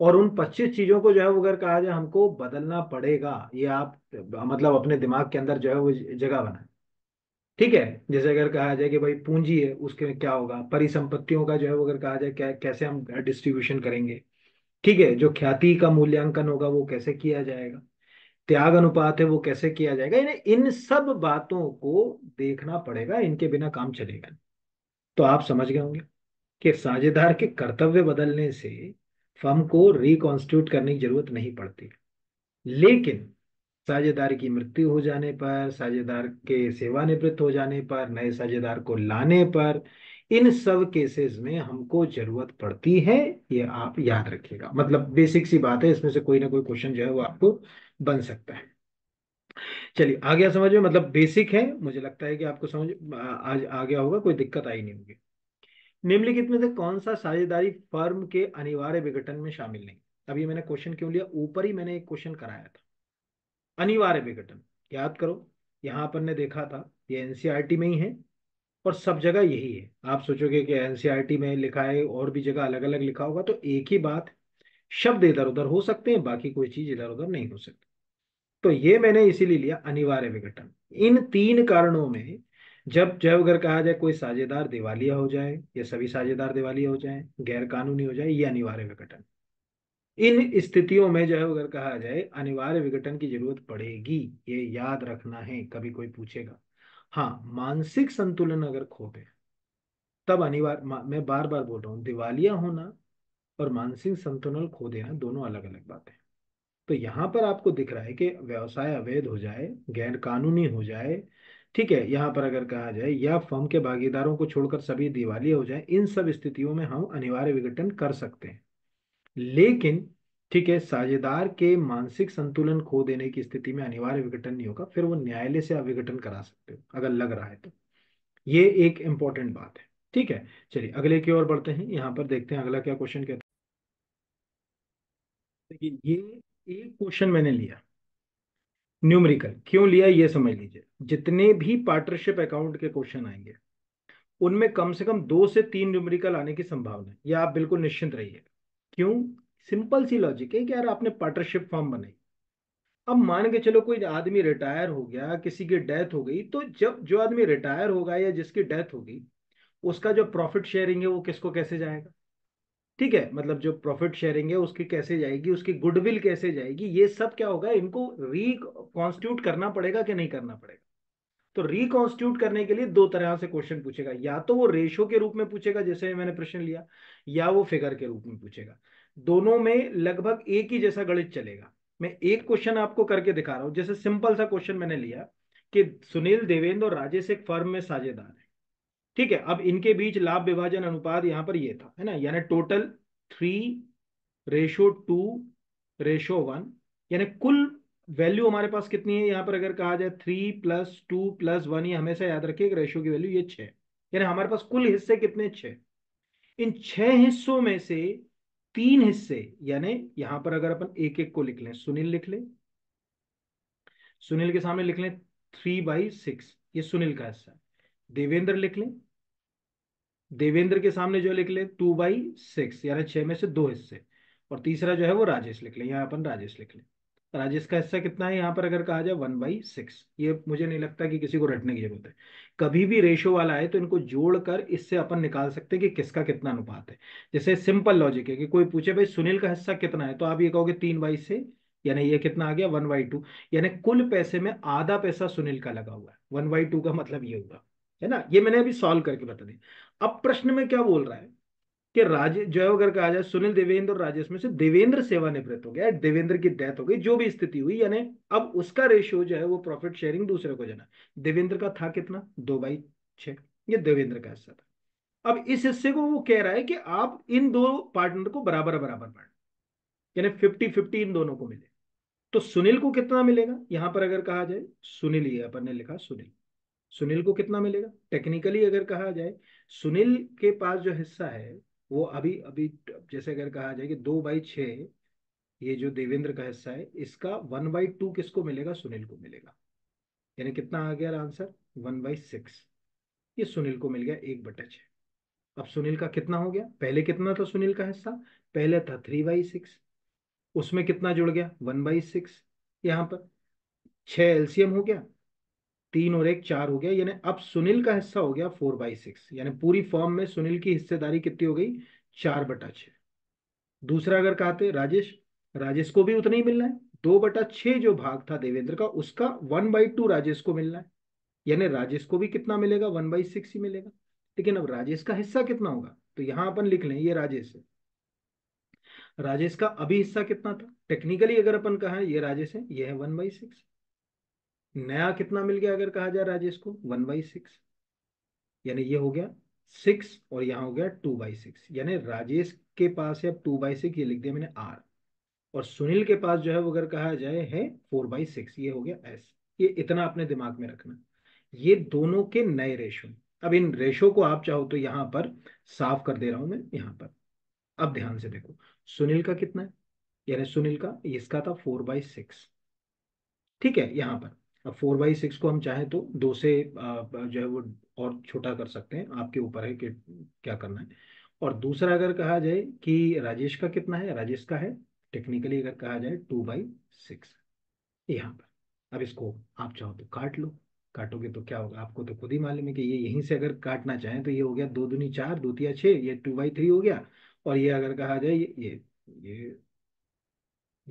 और उन 25 चीजों को जो है वो अगर कहा जाए हमको बदलना पड़ेगा। ये आप मतलब अपने दिमाग के अंदर जो है वो जगह बनाए, ठीक है। जैसे अगर कहा जाए कि भाई पूंजी है, उसके क्या होगा, परिसंपत्तियों का जो है वो अगर कहा जाए कैसे हम डिस्ट्रीब्यूशन करेंगे, ठीक है। जो ख्याति का मूल्यांकन होगा वो कैसे किया जाएगा, त्याग अनुपात है वो कैसे किया जाएगा, इन सब बातों को देखना पड़ेगा, इनके बिना काम चलेगा। तो आप समझ गए होंगे कि साझेदार के कर्तव्य बदलने से फर्म को रिकॉन्स्टिट्यूट करने की जरूरत नहीं पड़ती, लेकिन साझेदार की मृत्यु हो जाने पर, साझेदार के सेवानिवृत्त हो जाने पर, नए साझेदार को लाने पर, इन सब केसेस में हमको जरूरत पड़ती है। ये आप याद रखिएगा, मतलब बेसिक सी बात है, इसमें से कोई ना कोई क्वेश्चन जो है वो आपको बन सकता है। चलिए आ गया समझ में, मतलब बेसिक है, मुझे लगता है कि आपको समझ आज आ गया होगा, कोई दिक्कत आई नहीं होगी। निम्नलिखित में से कौन सा साझेदारी फर्म के अनिवार्य विघटन में शामिल नहीं। अभी मैंने क्वेश्चन क्यों लिया, ऊपर ही मैंने एक क्वेश्चन कराया था अनिवार्य विघटन, याद करो यहाँ पर ने देखा था, ये एनसीईआरटी में ही है और सब जगह यही है। आप सोचोगे कि एनसीईआरटी में लिखा है और भी जगह अलग अलग लिखा होगा, तो एक ही बात, शब्द इधर उधर हो सकते हैं, बाकी कोई चीज इधर उधर नहीं हो सकती। तो ये मैंने इसीलिए लिया अनिवार्य विघटन। इन 3 कारणों में जब अगर कहा जाए कोई साझेदार दिवालिया हो जाए या सभी साझेदार दिवालिया हो जाए, गैरकानूनी हो जाए, ये अनिवार्य विघटन। इन स्थितियों में जो है अगर कहा जाए अनिवार्य विघटन की जरूरत पड़ेगी, ये याद रखना है, कभी कोई पूछेगा। हाँ, मानसिक संतुलन अगर खो गए तब अनिवार्य, मैं बार बार बोल रहा हूँ, दिवालिया होना और मानसिक संतुलन खो देना दोनों अलग अलग बातें। तो यहाँ पर आपको दिख रहा है कि व्यवसाय अवैध हो जाए, गैर कानूनी हो जाए, ठीक है, यहाँ पर अगर कहा जाए, या फर्म के भागीदारों को छोड़कर सभी दिवालिया हो जाए, इन सब स्थितियों में हम अनिवार्य विघटन कर सकते हैं। लेकिन ठीक है, साझेदार के मानसिक संतुलन खो देने की स्थिति में अनिवार्य विघटन नहीं होगा, फिर वो न्यायालय से आप विघटन करा सकते हो अगर लग रहा है तो। ये एक इंपॉर्टेंट बात है, ठीक है। चलिए अगले की ओर बढ़ते हैं, यहाँ पर देखते हैं अगला क्या क्वेश्चन कहता है। देखिए, ये एक क्वेश्चन मैंने लिया न्यूमेरिकल, क्यों लिया ये समझ लीजिए। जितने भी पार्टनरशिप अकाउंट के क्वेश्चन आएंगे उनमें कम से कम 2 से 3 न्यूमेरिकल आने की संभावना है, यह आप बिल्कुल निश्चिंत रहिए। क्यों, सिंपल सी लॉजिक है कि यार आपने पार्टनरशिप फॉर्म बनाई, अब मान के चलो कोई आदमी रिटायर हो गया, किसी की डेथ हो गई, तो जब जो आदमी रिटायर होगा या जिसकी डेथ होगी उसका जो प्रॉफिट शेयरिंग है वो किसको कैसे जाएगा, ठीक है। मतलब जो प्रॉफिट शेयरिंग है उसकी कैसे जाएगी, उसकी गुडविल कैसे जाएगी, ये सब क्या होगा, इनको रिकॉन्स्टिट्यूट करना पड़ेगा कि नहीं करना पड़ेगा। तो रिकॉन्स्टिट्यूट करने के लिए 2 तरह से क्वेश्चन पूछेगा, या तो वो रेशो के रूप में पूछेगा जैसे मैंने प्रश्न लिया, या वो फिगर के रूप में पूछेगा। दोनों में लगभग एक ही जैसा गणित चलेगा। मैं एक क्वेश्चन आपको करके दिखा रहा हूं, जैसे सिंपल सा क्वेश्चन मैंने लिया कि सुनील, देवेंद्र और राजेश एक फर्म में साझेदार है, ठीक है। अब इनके बीच लाभ विभाजन अनुपात यहाँ पर ये था, है ना, यानी टोटल 3:2:1, यानी कुल वैल्यू हमारे पास कितनी है, यहाँ पर अगर कहा जाए 3+2+1, ये हमेशा याद रखिए रेशियो की वैल्यू ये 6, यानी हमारे पास कुल हिस्से कितने 6। इन 6 हिस्सों में से तीन हिस्से, यानी यहां पर अगर अपन एक एक को लिख लें, सुनील लिख ले, सुनील के सामने लिख लें 3/6, ये सुनील का हिस्सा। देवेंद्र लिख लें, देवेंद्र के सामने जो लिख लें 2/6, यानी 6 में से 2 हिस्से। और तीसरा जो है वो राजेश लिख लें, यहाँ अपन राजेश लिख लें। राजेश का हिस्सा कितना है यहाँ पर अगर कहा जाए 1/6। ये मुझे नहीं लगता कि किसी को रटने की जरूरत है, कभी भी रेशो वाला है तो इनको जोड़कर इससे अपन निकाल सकते हैं कि किसका कितना अनुपात है। जैसे सिंपल लॉजिक है कि कोई पूछे भाई सुनील का हिस्सा कितना है, तो आप ये कहोगे 3/6, यानी ये कितना आ गया 1/2, यानी कुल पैसे में आधा पैसा सुनील का लगा हुआ है। 1/2 का मतलब ये होगा, है ना। ये मैंने अभी सॉल्व करके बता दिया। अब प्रश्न में क्या बोल रहा है कि राजेश जो है अगर कहा जाए सुनील, देवेंद्र और राजेश में से देवेंद्र सेवानिवृत्त हो गया, देवेंद्र की डेथ हो गई, जो भी स्थिति हुई, यानी अब उसका रेशियो जो है वो प्रॉफिट शेयरिंग दूसरे को देना। देवेंद्र का था कितना 2/6, ये देवेंद्र का हिस्सा था। अब इस हिस्से को वो कह रहा है कि आप इन दो पार्टनर को बराबर बराबर बांट, यानी 50-50 इन दोनों को मिले। तो सुनील को कितना मिलेगा यहाँ पर अगर कहा जाए, सुनील ये अपन ने लिखा सुनील, सुनील को कितना मिलेगा? टेक्निकली अगर कहा जाए सुनील के पास जो हिस्सा है वो अभी अभी जैसे अगर कहा जाए कि 2/6, ये जो देवेंद्र का हिस्सा है इसका 1/2 किसको मिलेगा? सुनील को मिलेगा। यानी कितना आ गया आंसर 1/6, ये सुनील को मिल गया 1/6। अब सुनील का कितना हो गया? पहले कितना था सुनील का हिस्सा? पहले था 3/6, उसमें कितना जुड़ गया 1/6। यहाँ पर 6 LCM हो गया, 3 और 1 4 हो गया, यानी अब सुनील का हिस्सा हो गया 4/6, यानी पूरी फॉर्म में सुनील की हिस्सेदारी कितनी हो गई? 4/6। दूसरा अगर कहते राजेश, राजेश को भी उतना ही मिलना है, 2/6 जो भाग था देवेंद्र का उसका 1/2 राजेश को मिलना है, यानी राजेश को भी कितना मिलेगा? 1/6 ही मिलेगा। लेकिन अब राजेश का हिस्सा कितना होगा? तो यहाँ अपन लिख लें ये राजेश है, राजेश का अभी हिस्सा कितना था? टेक्निकली अगर अपन कहें ये राजेश है, ये है 1/6। नया कितना मिल गया अगर कहा जाए राजेश को? 1/6, यानी ये हो गया 6 और यहाँ हो गया 2/6, यानी राजेश के पास है अब 2/6, ये लिख दिया मैंने आर। और सुनील के पास जो है वो अगर कहा जाए है 4/6, ये हो गया एस। ये इतना अपने दिमाग में रखना, ये दोनों के नए रेशो। अब इन रेशो को आप चाहो तो यहाँ पर साफ कर दे रहा हूं मैं। यहाँ पर अब ध्यान से देखो सुनील का कितना है, यानी सुनील का इसका था 4/6, ठीक है। यहाँ पर अब 4/6 को हम चाहे तो 2 से जो है वो और छोटा कर सकते हैं, आपके ऊपर है कि क्या करना है। और दूसरा अगर कहा जाए कि राजेश का कितना है, राजेश का है टेक्निकली अगर कहा जाए 2/6 यहाँ पर। अब इसको आप चाहो तो काट लो, काटोगे तो क्या होगा आपको तो खुद ही मालूम है कि ये यहीं से अगर काटना चाहें तो ये हो गया 2 दूनी 4, 2 तिया 6, ये 2/3 हो गया। और ये अगर कहा जाए ये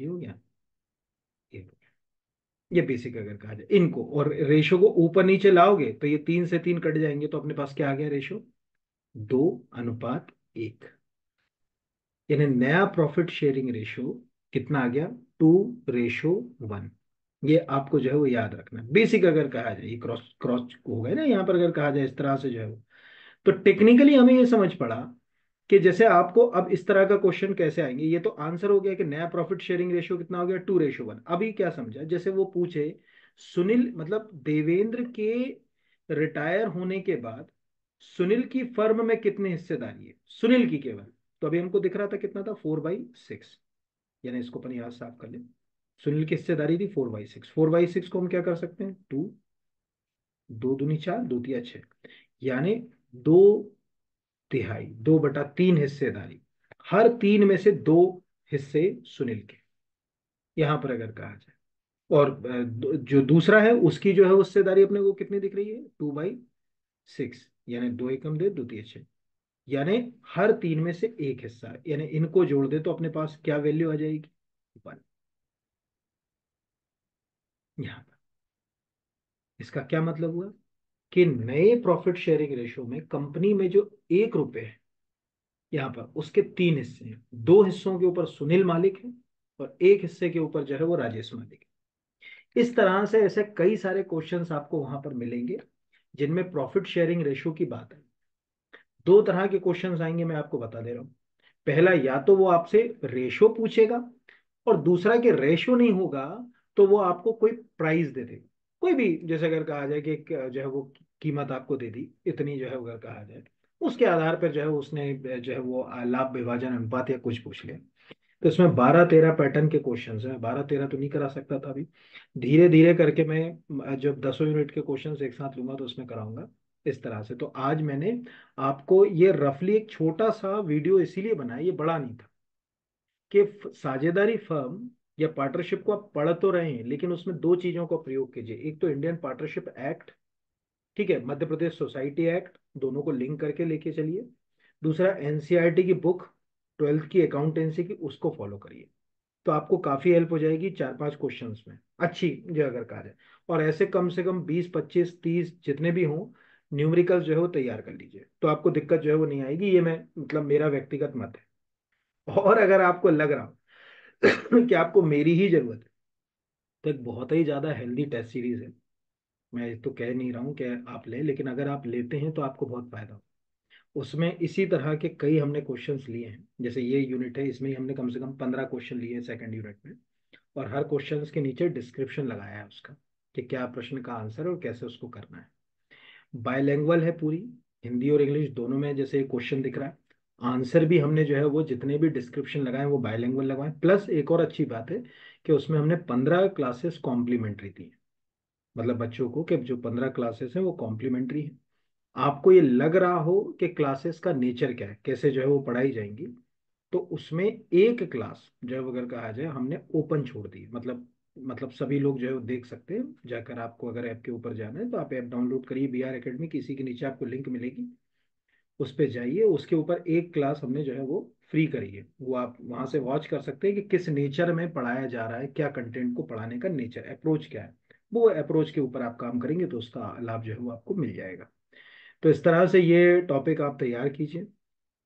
हो गया, ये बेसिक अगर कहा जाए इनको। और रेशो को ऊपर नीचे लाओगे तो ये 3 से 3 कट जाएंगे, तो अपने पास क्या आ गया रेशो 2:1, यानी नया प्रॉफिट शेयरिंग रेशो कितना आ गया 2:1। ये आपको जो है वो याद रखना बेसिक अगर कहा जाए। ये क्रॉस क्रॉस हो गए ना यहाँ पर अगर कहा जाए इस तरह से जो है वो। तो टेक्निकली हमें ये समझ पड़ा कि जैसे आपको अब इस तरह का क्वेश्चन कैसे आएंगे। ये तो आंसर हो गया कि नया प्रॉफिट शेयरिंग रेशियो कितना हो गया 2:1। अभी क्या समझा, जैसे वो पूछे सुनील मतलब देवेंद्र के रिटायर होने के बाद सुनील की फर्म में कितने हिस्सेदारी है, सुनील की केवल। तो अभी हमको दिख रहा था कितना था 4/6, यानी इसको अपन यहाँ साफ कर ले। सुनील की हिस्सेदारी थी 4/6, 4/6 को हम क्या कर सकते हैं 2, 2 दूनी 4, 2 तिया 6, यानी 2 तिहाई, 2/3 हिस्सेदारी, हर 3 में से 2 हिस्से सुनील के यहां पर अगर कहा जाए। और जो दूसरा है उसकी जो है हिस्सेदारी अपने को कितनी दिख रही है 2/6, यानी 2 एकम दे 2 तिया 6, यानी हर 3 में से 1 हिस्सा, यानी इनको जोड़ दे तो अपने पास क्या वैल्यू आ जाएगी 1। यहां पर इसका क्या मतलब हुआ कि नए प्रॉफिट शेयरिंग रेशो में कंपनी में जो 1 रुपए है यहाँ पर उसके 3 हिस्से हैं। 2 हिस्सों के ऊपर सुनील मालिक है और 1 हिस्से के ऊपर जो है वो राजेश मालिक है। इस तरह से ऐसे कई सारे क्वेश्चंस आपको वहां पर मिलेंगे जिनमें प्रॉफिट शेयरिंग रेशो की बात है। 2 तरह के क्वेश्चंस आएंगे, मैं आपको बता दे रहा हूँ। पहला या तो वो आपसे रेशो पूछेगा और दूसरा कि रेशो नहीं होगा तो वो आपको कोई प्राइस दे देगा, कोई भी जैसे अगर कहा जाए कि जो है वो कीमत आपको दे दी इतनी जो है अगर कहा जाए उसके आधार पर जो है उसने जो है वो लाभ विभाजन अनुपात या कुछ पूछ लिया। तो इसमें 12-13 पैटर्न के क्वेश्चंस हैं। 12-13 तो नहीं करा सकता था अभी, धीरे धीरे करके मैं जब 10 यूनिट के क्वेश्चंस एक साथ लूंगा तो उसमें कराऊंगा इस तरह से। तो आज मैंने आपको ये रफली एक छोटा सा वीडियो इसीलिए बनाया, ये बड़ा नहीं था, कि साझेदारी फर्म या पार्टनरशिप को आप पढ़ तो रहे हैं लेकिन उसमें दो चीजों का प्रयोग कीजिए। एक तो इंडियन पार्टनरशिप एक्ट, ठीक है, मध्य प्रदेश सोसाइटी एक्ट, दोनों को लिंक करके लेके चलिए। दूसरा एनसीईआरटी की बुक 12th की अकाउंटेंसी की, उसको फॉलो करिए तो आपको काफ़ी हेल्प हो जाएगी 4-5 क्वेश्चंस में अच्छी जो अगर कार्य। और ऐसे कम से कम 20-25-30 जितने भी हों न्यूमेरिकल जो है वो तैयार कर लीजिए, तो आपको दिक्कत जो है वो नहीं आएगी। ये मैं मतलब मेरा व्यक्तिगत मत है। और अगर आपको लग रहा हो कि आपको मेरी ही जरूरत है तो एक बहुत ही ज़्यादा हेल्दी टेस्ट सीरीज़ है, मैं तो कह नहीं रहा हूँ कि आप लें, लेकिन अगर आप लेते हैं तो आपको बहुत फायदा हो। उसमें इसी तरह के कई हमने क्वेश्चंस लिए हैं, जैसे ये यूनिट है इसमें हमने कम से कम 15 क्वेश्चन लिए हैं सेकंड यूनिट में, और हर क्वेश्चंस के नीचे डिस्क्रिप्शन लगाया है उसका कि क्या प्रश्न का आंसर है और कैसे उसको करना है। बायलैंग्वल है पूरी, हिंदी और इंग्लिश दोनों में। जैसे क्वेश्चन दिख रहा है, आंसर भी हमने जो है वो जितने भी डिस्क्रिप्शन लगाए वो बायलैंग्वल लगाए। प्लस एक और अच्छी बात है कि उसमें हमने 15 क्लासेस कॉम्प्लीमेंट्री दी, मतलब बच्चों को कि जो 15 क्लासेस हैं वो कॉम्प्लीमेंट्री हैं। आपको ये लग रहा हो कि क्लासेस का नेचर क्या है, कैसे जो है वो पढ़ाई जाएंगी, तो उसमें एक क्लास जो है अगर कहा जाए हमने ओपन छोड़ दी, मतलब सभी लोग जो है वो देख सकते हैं जाकर। आपको अगर ऐप के ऊपर जाना है तो आप ऐप डाउनलोड करिए बीआर एकेडमी, किसी के नीचे आपको लिंक मिलेगी, उस पर जाइए। उसके ऊपर एक क्लास हमने जो है वो फ्री करी है, वो आप वहाँ से वॉच कर सकते हैं कि किस नेचर में पढ़ाया जा रहा है, क्या कंटेंट को पढ़ाने का नेचर अप्रोच क्या है, वो अप्रोच के ऊपर आप काम करेंगे तो उसका लाभ जो है वो आपको मिल जाएगा। तो इस तरह से ये टॉपिक आप तैयार कीजिए,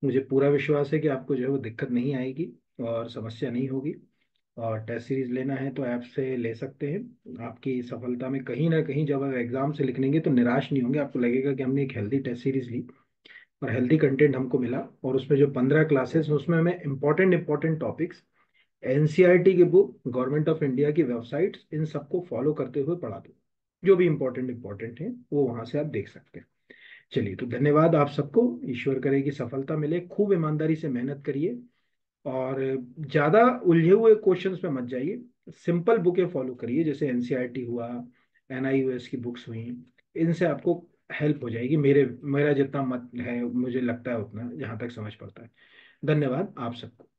मुझे पूरा विश्वास है कि आपको जो है वो दिक्कत नहीं आएगी और समस्या नहीं होगी। और टेस्ट सीरीज लेना है तो ऐप से ले सकते हैं। आपकी सफलता में कहीं ना कहीं जब आप एग्जाम से लिखेंगे तो निराश नहीं होंगे, आपको लगेगा कि हमने एक हेल्दी टेस्ट सीरीज ली और हेल्दी कंटेंट हमको मिला। और उसमें जो 15 क्लासेस हैं उसमें हमें इम्पॉर्टेंट टॉपिक्स एनसीईआरटी की बुक, गवर्नमेंट ऑफ इंडिया की वेबसाइट, इन सबको फॉलो करते हुए पढ़ा दो। जो भी इम्पोर्टेंट है वो वहाँ से आप देख सकते हैं। चलिए, तो धन्यवाद आप सबको, ईश्वर करे कि सफलता मिले। खूब ईमानदारी से मेहनत करिए और ज़्यादा उलझे हुए क्वेश्चंस पे मत जाइए, सिंपल बुकें फॉलो करिए, जैसे एनसीईआरटी हुआ, एनआईयूएस की बुक्स हुई, इनसे आपको हेल्प हो जाएगी। मेरा जितना मत है मुझे लगता है उतना, जहाँ तक समझ पड़ता है। धन्यवाद आप सबको।